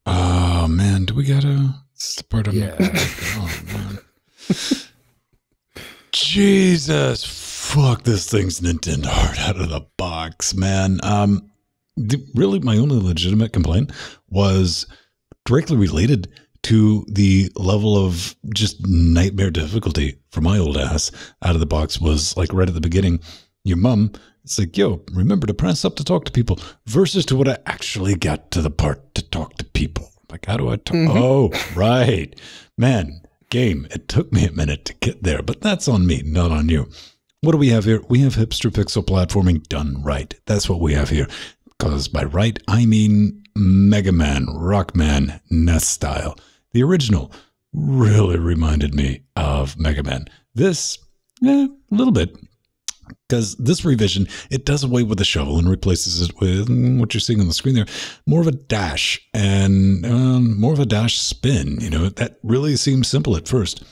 Oh, man. Do we got to... It's the part of yeah. Oh, man. Jesus. Fuck, this thing's Nintendo hard out of the box, man. Um, the, really, my only legitimate complaint was directly related to the level of just nightmare difficulty for my old ass out of the box was, like, right at the beginning, your mom... It's like, yo, remember to press up to talk to people versus to what I actually got to the part to talk to people. Like, how do I talk? Mm-hmm. Oh, right. Man, game. It took me a minute to get there, but that's on me, not on you. What do we have here? We have hipster pixel platforming done right. That's what we have here. Because by right, I mean Mega Man, Rockman, N E S style. The original really reminded me of Mega Man. This, eh, a little bit. Because this revision, it does away with the shovel and replaces it with what you're seeing on the screen there. More of a dash and um, more of a dash spin. You know, that really seems simple at first.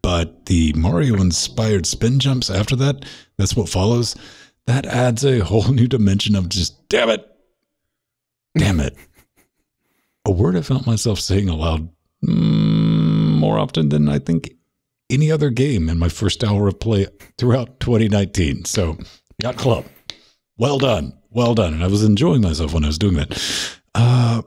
But the Mario-inspired spin jumps after that, that's what follows. That adds a whole new dimension of just, damn it. Damn it. A word I found myself saying aloud mm, more often than I think any other game in my first hour of play throughout twenty nineteen. So, Yacht Club. Well done. Well done. And I was enjoying myself when I was doing that. Uh,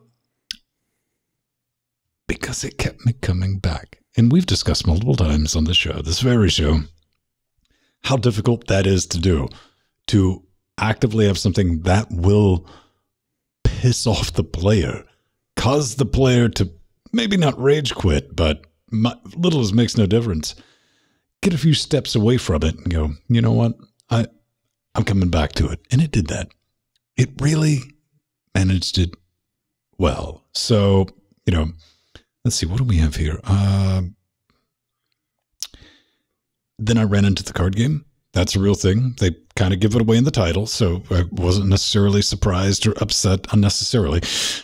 because it kept me coming back. And we've discussed multiple times on the show, this very show, how difficult that is to do, to actively have something that will piss off the player, cause the player to maybe not rage quit, but my, little as makes no difference. Get a few steps away from it and go, you know what, I, I'm coming back to it. And it did that. It really managed it well. So, you know, let's see, what do we have here? Uh, then I ran into the card game. That's a real thing. They kind of give it away in the title, so I wasn't necessarily surprised or upset unnecessarily.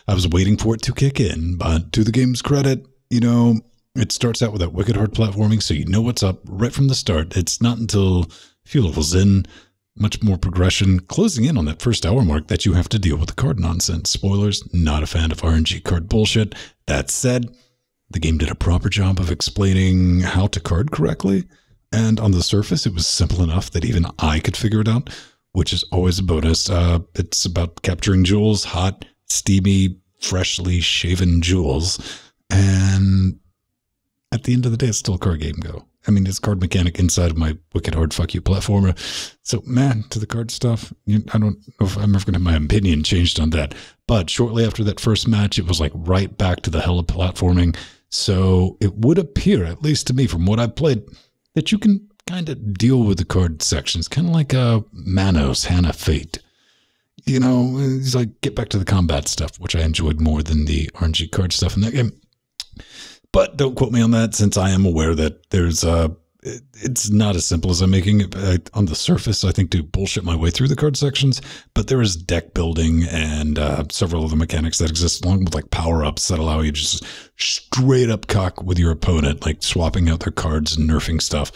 I was waiting for it to kick in, but to the game's credit, you know, it starts out with that wicked hard platforming, so you know what's up right from the start. It's not until a few levels in, much more progression, closing in on that first hour mark, that you have to deal with the card nonsense. Spoilers, not a fan of R N G card bullshit. That said, the game did a proper job of explaining how to card correctly, and on the surface, it was simple enough that even I could figure it out, which is always a bonus. Uh, it's about capturing jewels, hot, steamy, freshly shaven jewels, and at the end of the day, it's still a card game, go. I mean, it's card mechanic inside of my wicked hard fuck you platformer. So, man, to the card stuff, you, I don't know if I'm ever going to have my opinion changed on that. But shortly after that first match, it was like right back to the hell of platforming. So it would appear, at least to me, from what I've played, that you can kind of deal with the card sections, kind of like uh, Manos, Hannah Fate. You know, it's like get back to the combat stuff, which I enjoyed more than the R N G card stuff in that game. But don't quote me on that, since I am aware that there's uh, it, it's not as simple as I'm making it. I, on the surface, I think, to bullshit my way through the card sections, but there is deck building and uh, several other mechanics that exist, along with like power-ups that allow you to just straight up cock with your opponent, like swapping out their cards and nerfing stuff.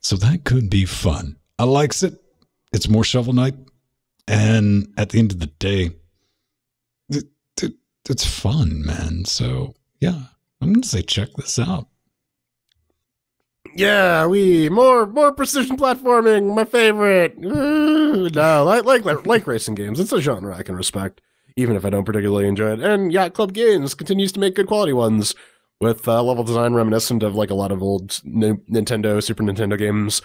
So that could be fun. I likes it. It's more Shovel Knight. And at the end of the day, it, it, it's fun, man. So, yeah. I'm gonna say check this out. Yeah, we more more precision platforming, my favorite. Ooh, no, I like like racing games. It's a genre I can respect, even if I don't particularly enjoy it. And Yacht Club Games continues to make good quality ones with uh, level design reminiscent of like a lot of old Nintendo, Super Nintendo games.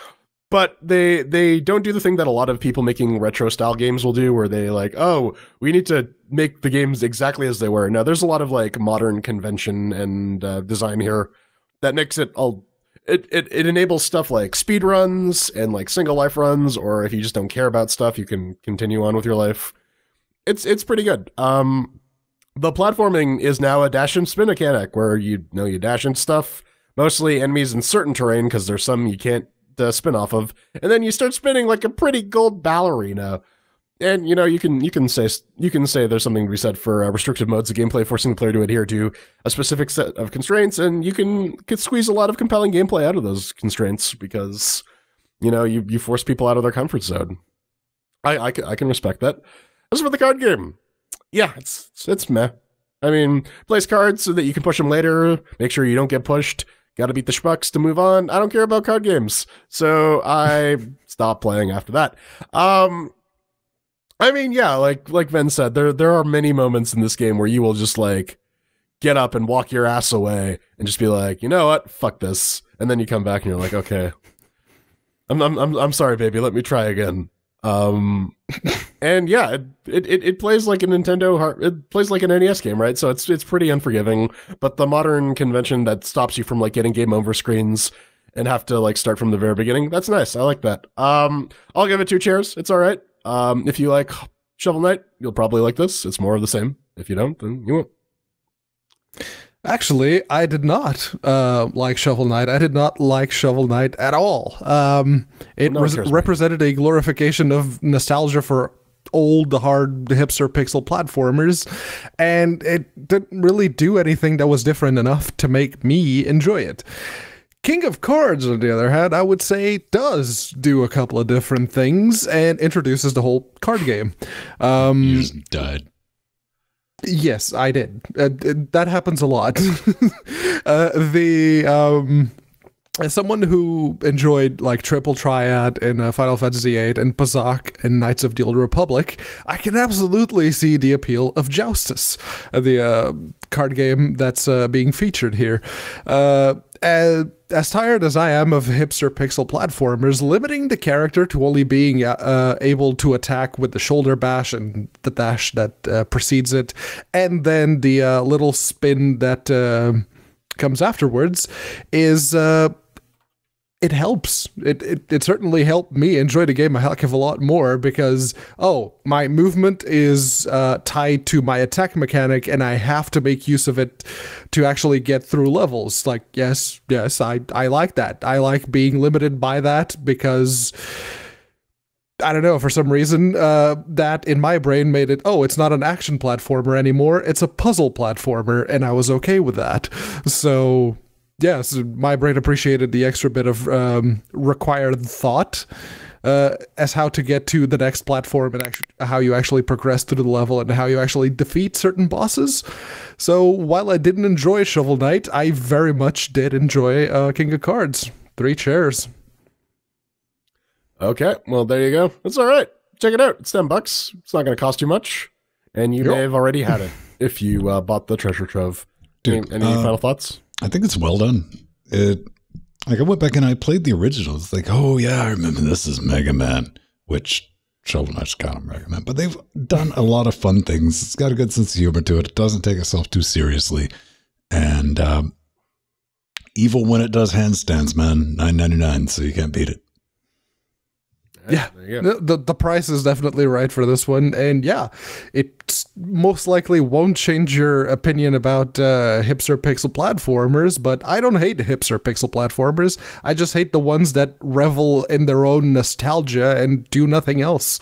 But they they don't do the thing that a lot of people making retro style games will do, where they like, oh, we need to make the games exactly as they were. Now, there's a lot of like modern convention and uh, design here that makes it all. It it it enables stuff like speed runs and like single life runs, or if you just don't care about stuff, you can continue on with your life. It's it's pretty good. Um, the platforming is now a dash and spin mechanic where you know you dash into stuff, mostly enemies in certain terrain, because there's some you can't. The spin-off of, and then you start spinning like a pretty gold ballerina. And you know, you can you can say you can say there's something to be said for uh, restrictive modes of gameplay forcing the player to adhere to a specific set of constraints, and you can, can squeeze a lot of compelling gameplay out of those constraints, because you know you, you force people out of their comfort zone. I, I, I can respect that. As for the card game, yeah, it's it's meh. I mean, place cards so that you can push them later. Make sure you don't get pushed. Gotta beat the schmucks to move on. I don't care about card games. So I stopped playing after that. Um, I mean, yeah, like like Ben said, there there are many moments in this game where you will just like get up and walk your ass away and just be like, you know what? Fuck this. And then you come back and you're like, okay. I'm I'm I'm, I'm sorry, baby, let me try again. Um and yeah, it it it plays like a Nintendo hard, it plays like an N E S game, right? So it's it's pretty unforgiving, but the modern convention that stops you from like getting game over screens and have to like start from the very beginning. That's nice. I like that. Um, I'll give it two chairs. It's all right. Um, if you like Shovel Knight, you'll probably like this. It's more of the same. If you don't, then you won't. Actually, I did not uh, like Shovel Knight. I did not like Shovel Knight at all. Um, it no re represented me. a glorification of nostalgia for old, hard, hipster pixel platformers, and it didn't really do anything that was different enough to make me enjoy it. King of Cards, on the other hand, I would say does do a couple of different things and introduces the whole card game. Um, you just died. Yes, I did. Uh, that happens a lot. uh, the um, as someone who enjoyed like Triple Triad in uh, Final Fantasy eight and Pazak and Knights of the Old Republic, I can absolutely see the appeal of Joustus, the uh, card game that's uh, being featured here. Uh, as, as tired as I am of hipster pixel platformers, limiting the character to only being uh, able to attack with the shoulder bash and the dash that uh, precedes it, and then the uh, little spin that uh, comes afterwards, is uh, it helps. It, it it certainly helped me enjoy the game a heck of a lot more because, oh, my movement is uh, tied to my attack mechanic and I have to make use of it to actually get through levels. Like, yes, yes, I, I like that. I like being limited by that because, I don't know, for some reason, uh, that in my brain made it, oh, it's not an action platformer anymore. It's a puzzle platformer, and I was okay with that. So... yes, my brain appreciated the extra bit of um, required thought uh, as how to get to the next platform and actually, how you actually progress through the level and how you actually defeat certain bosses. So while I didn't enjoy Shovel Knight, I very much did enjoy uh, King of Cards. Three chairs. Okay, well, there you go. It's all right. Check it out. It's ten bucks. It's not going to cost you much. And you yep. may have already had it if you uh, bought the treasure trove. Dude, any any uh, final thoughts? I think it's well done. It like I went back and I played the originals. It's like, oh yeah, I remember this is Mega Man, which Shovel Knight's kind of Mega Man. But they've done a lot of fun things. It's got a good sense of humor to it. It doesn't take itself too seriously, and um, evil when it does handstands, man. nine ninety-nine, so you can't beat it. Yeah, the, the price is definitely right for this one. And yeah, it most likely won't change your opinion about uh, hipster pixel platformers, but I don't hate hipster pixel platformers. I just hate the ones that revel in their own nostalgia and do nothing else.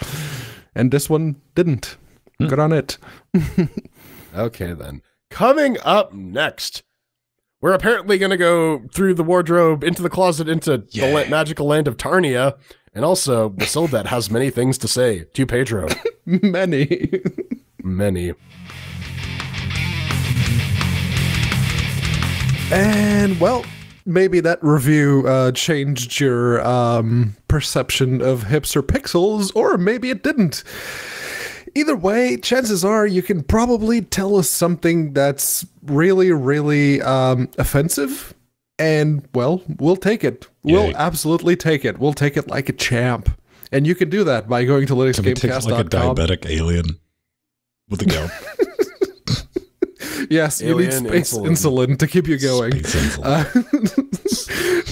And this one didn't. Hmm. Good on it. Okay, then. Coming up next, we're apparently going to go through the wardrobe, into the closet, into yeah. the magical land of Tarnia. And also, Basildad has many things to say to Pedro. Many. Many. And, well, maybe that review uh, changed your um, perception of hipster pixels, or maybe it didn't. Either way, chances are you can probably tell us something that's really, really um, offensive. And, well, we'll take it. We'll Yay. absolutely take it. We'll take it like a champ. And you can do that by going to linux gamecast dot com. Like a diabetic alien with a go. Yes, alien you need space insulin. insulin to keep you going. Uh,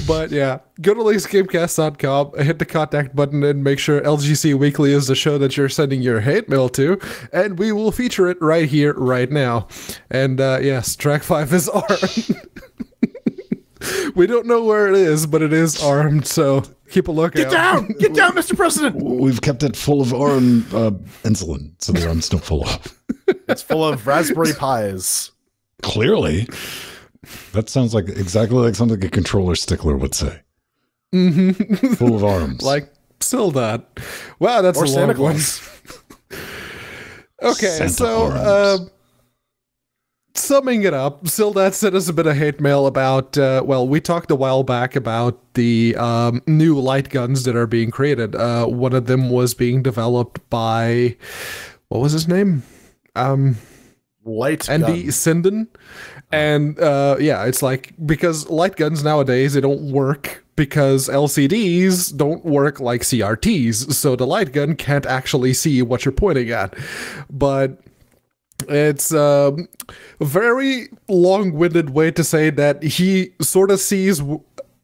but, yeah, go to linux gamecast dot com, hit the contact button, and make sure L G C Weekly is the show that you're sending your hate mail to, and we will feature it right here, right now. And, uh, yes, track five is armed. We don't know where it is, but it is armed, so keep a lookout. Get down! Get down, Mister President! We've kept it full of arm uh, insulin, so the arms don't fall off. It's full of raspberry pies. Clearly. That sounds like exactly like something a controller stickler would say. Mm-hmm. Full of arms. Like, still that. Wow, that's or a Santa long one. Okay, Santa so... Uh, summing it up, Sildad sent us a bit of hate mail about, uh, well, we talked a while back about the um, new light guns that are being created. Uh, one of them was being developed by, what was his name? Um, light Andy Sinden. And uh, yeah, it's like, because light guns nowadays, they don't work because L C Ds don't work like C R Ts. So the light gun can't actually see what you're pointing at. But... it's a very long-winded way to say that he sort of sees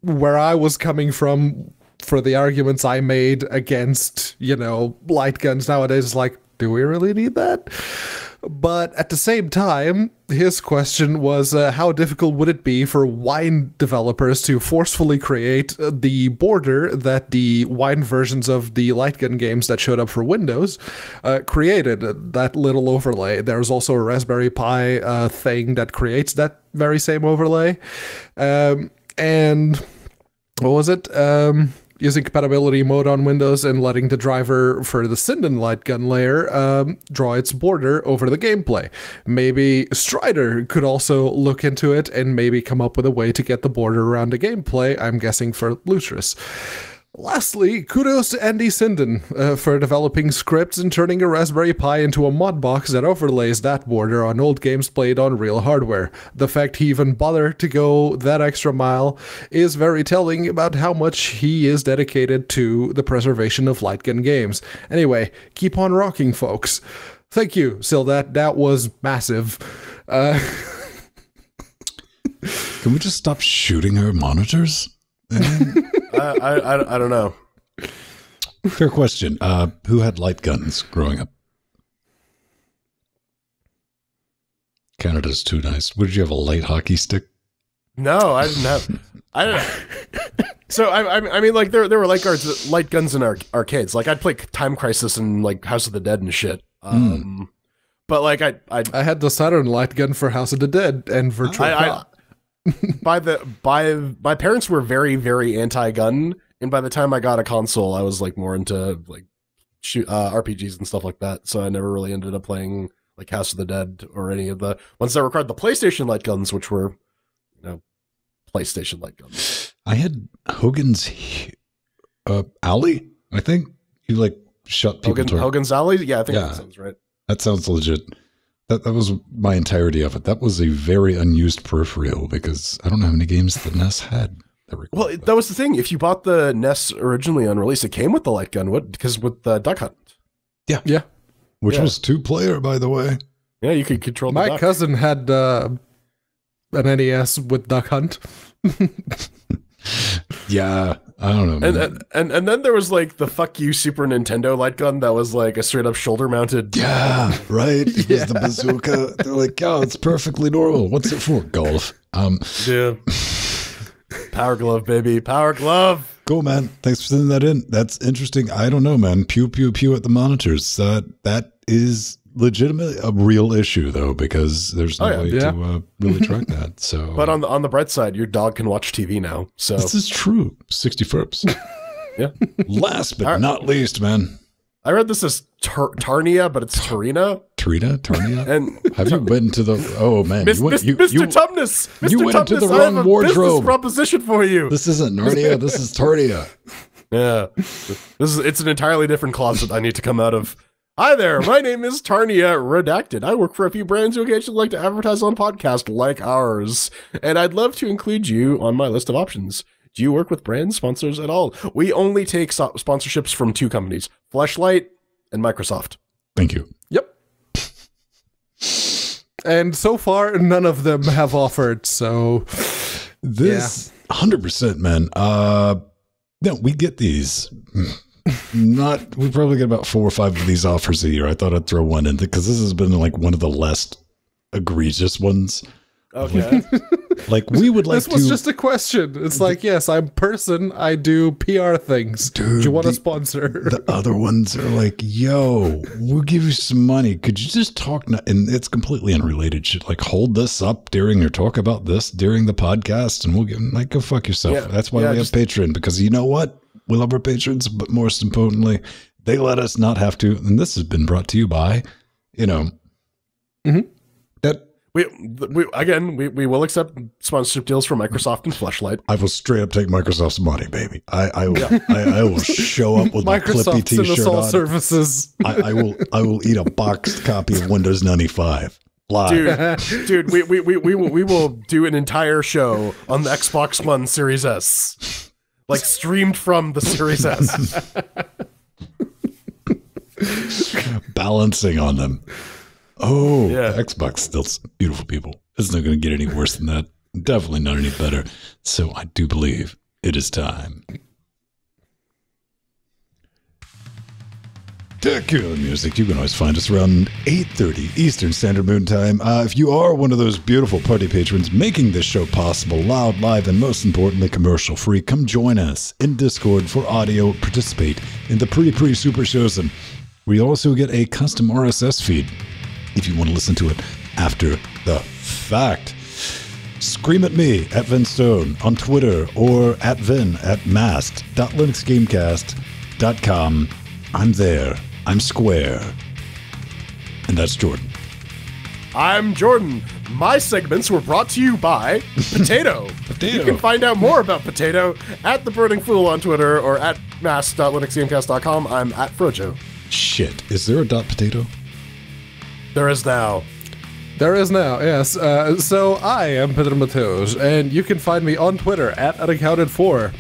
where I was coming from for the arguments I made against, you know, light guns nowadays is like, do we really need that? But at the same time, his question was, uh, how difficult would it be for Wine developers to forcefully create the border that the Wine versions of the light gun games that showed up for Windows uh, created, that little overlay. There's also a Raspberry Pi uh, thing that creates that very same overlay. Um, and what was it? Um... Using compatibility mode on Windows and letting the driver for the Sinden light gun layer um, draw its border over the gameplay. Maybe Strider could also look into it and maybe come up with a way to get the border around the gameplay, I'm guessing for Lutris. Lastly, kudos to Andy Sinden uh, for developing scripts and turning a Raspberry Pi into a mod box that overlays that border on old games played on real hardware. The fact he even bothered to go that extra mile is very telling about how much he is dedicated to the preservation of light gun games. Anyway, keep on rocking, folks. Thank you, Sildat. That was massive. Uh... Can we just stop shooting our monitors? I, I, I don't know. Fair question. Uh, who had light guns growing up? Canada's too nice. What, did you have a light hockey stick? No, I didn't have. I don't. So I, I mean, like there, there were light guards, light guns in our arcades. Like I'd play Time Crisis and like House of the Dead and shit. Um, mm. But like I, I, I had the Saturn light gun for House of the Dead and Virtual Cop. by the by my parents were very very anti-gun, and by the time I got a console I was like more into like shoot uh, R P Gs and stuff like that, so I never really ended up playing like House of the Dead or any of the ones that required the PlayStation light guns, which were, you know, PlayStation light guns. I had Hogan's uh, Alley, I think. You like shot people. Hogan, Hogan's Alley? Yeah, I think yeah. That sounds right. That sounds legit. That, that was my entirety of it. That was a very unused peripheral because I don't know how many games the N E S had. Well, that. that was the thing. If you bought the N E S originally on release, it came with the light gun. What? Because with the Duck Hunt. Yeah. Yeah. Which yeah. was two player, by the way. Yeah, you could control the My duck. cousin had uh, an N E S with Duck Hunt. Yeah, I don't know. Man. And and and then there was like the fuck you Super Nintendo light gun that was like a straight up shoulder mounted. Yeah, right. It yeah. was the bazooka. They're like, oh, it's perfectly normal. What's it for? Golf. Um, yeah. Power glove, baby. Power glove. Cool, man. Thanks for sending that in. That's interesting. I don't know, man. Pew pew pew at the monitors. Uh, that is legitimately a real issue though, because there's no oh, yeah. way yeah. to uh, really track that. So, but on the on the bright side, your dog can watch T V now. So this is true. Sixty flips. Yeah. Last but right. not least, man. I read this as Tar Tarnia, but it's Tarina. Tarina, Tarnia. And have you been to the? Oh man, Miss, you went, Miss, you, Mister You, Tumnus. Mister You went Tumnus, into the wrong I have a wardrobe. Proposition for you. This isn't Narnia. This is Tarnia. Yeah. This is. It's an entirely different closet I need to come out of. Hi there, my name is Tarnia Redacted. I work for a few brands who occasionally like to advertise on podcasts like ours, and I'd love to include you on my list of options. Do you work with brand sponsors at all? We only take so sponsorships from two companies, Fleshlight and Microsoft. Thank you. Yep. And so far, none of them have offered, so... This, yeah. one hundred percent, man. Uh, no, we get these... Not, we probably get about four or five of these offers a year. I thought I'd throw one in because this has been like one of the less egregious ones. Okay. Like, like we would like this to. This was just a question. It's like, yes, I'm person. I do P R things. Dude, do you want the, a sponsor? The other ones are like, yo, we'll give you some money. Could you just talk? And it's completely unrelated shit. Like hold this up during your talk about this during the podcast and we'll give them like, go fuck yourself. Yeah, That's why yeah, we just, have Patreon because you know what? We love our patrons, but most importantly, they let us not have to. And this has been brought to you by, you know, mm-hmm. that we, we again we, we will accept sponsorship deals from Microsoft and Fleshlight. I will straight up take Microsoft's money, baby. I I will yeah. I, I will show up with my Clippy T-shirt on. Services. I, I will I will eat a boxed copy of Windows ninety-five. Live. Dude, dude, we we we we will, we will do an entire show on the Xbox One Series S. Like streamed from the Series S. Balancing on them. Oh, yeah. Xbox still beautiful people. It's not going to get any worse than that. Definitely not any better. So I do believe It is time. Tequila music. You can always find us around eight thirty Eastern Standard Moon Time. Uh, if you are one of those beautiful party patrons making this show possible, loud, live, and most importantly, commercial-free, come join us in Discord for audio. Participate in the pre-pre-super shows, and we also get a custom R S S feed if you want to listen to it after the fact. Scream at me, at Vin Stone, on Twitter, or at Vin, at mast dot linux gamecast dot com. I'm there. I'm square. And that's Jordan. I'm Jordan. My segments were brought to you by Potato. Potato. You can find out more about Potato at The Burning Fool on Twitter or at mast dot linux gamecast dot com. I'm at Frojo. Shit. Is there a dot potato? There is now. There is now, yes. Uh, so I am Pedro Mateos, and you can find me on Twitter at unaccounted for,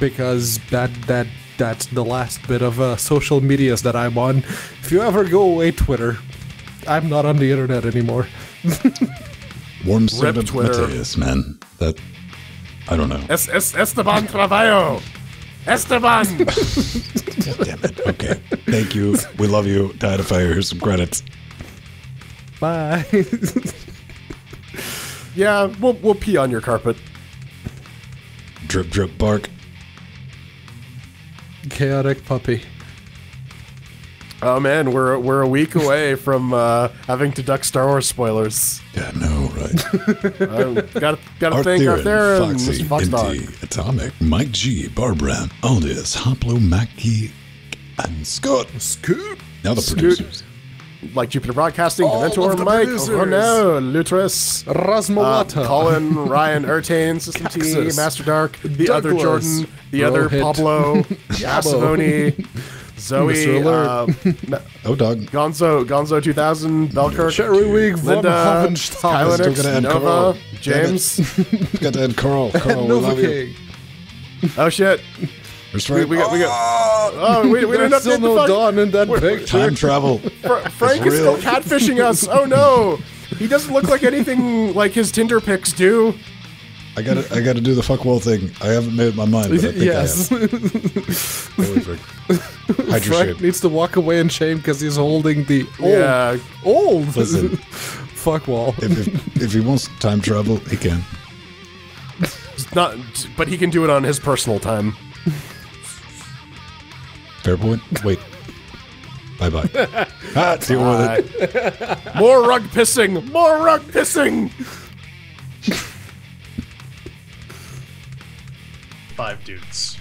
because that that that's the last bit of uh, social medias that I'm on. If you ever go away, Twitter, I'm not on the internet anymore. Warm soda Mateos, man. That I don't know. Es, es, Esteban Trabajos. Esteban. God damn it. Okay. Thank you. We love you. Died of fire. Here's some credits. Bye. Yeah, we'll we'll pee on your carpet. Drip drip bark. Chaotic puppy. Oh man, we're we're a week away from uh, having to duck Star Wars spoilers. Yeah, no, right. um, gotta gotta Art thank Art Theron, Mister Foxdog, Atomic, Mike G, Barbara, Aldis, Hoplo, Mackie, and Scott. Scoop. Now the Scoop. producers. Like Jupiter Broadcasting, all Deventor, Mike, Renaud, Lutris, Rasmolata, uh, Colin, Ryan, Ertain, System T, Master Dark, the Douglas, other Jordan, the Bro other hit. Pablo, Savoni, Zoe, uh, oh dog, Gonzo, Gonzo two thousand, Belkirk, Sherryweig, Linda, Kylanix, Nova, James. Got to add Carl. Carl, we love you. Oh shit. We, we got, we got, oh, oh we, we didn't still no dawn in that we're, picture. Time travel. Fra Frank is still catfishing us. Oh no, he doesn't look like anything like his Tinder pics do. I gotta, I gotta do the fuckwall thing. I haven't made up my mind, but I think yes. I have. Frank needs to walk away in shame because he's holding the old, yeah. old Listen, fuckwall. If, if, if he wants time travel, he can. It's not, but he can do it on his personal time. Fair point. Wait. Bye bye. Ah, deal Bye. with it. More rug pissing. More rug pissing. Five dudes.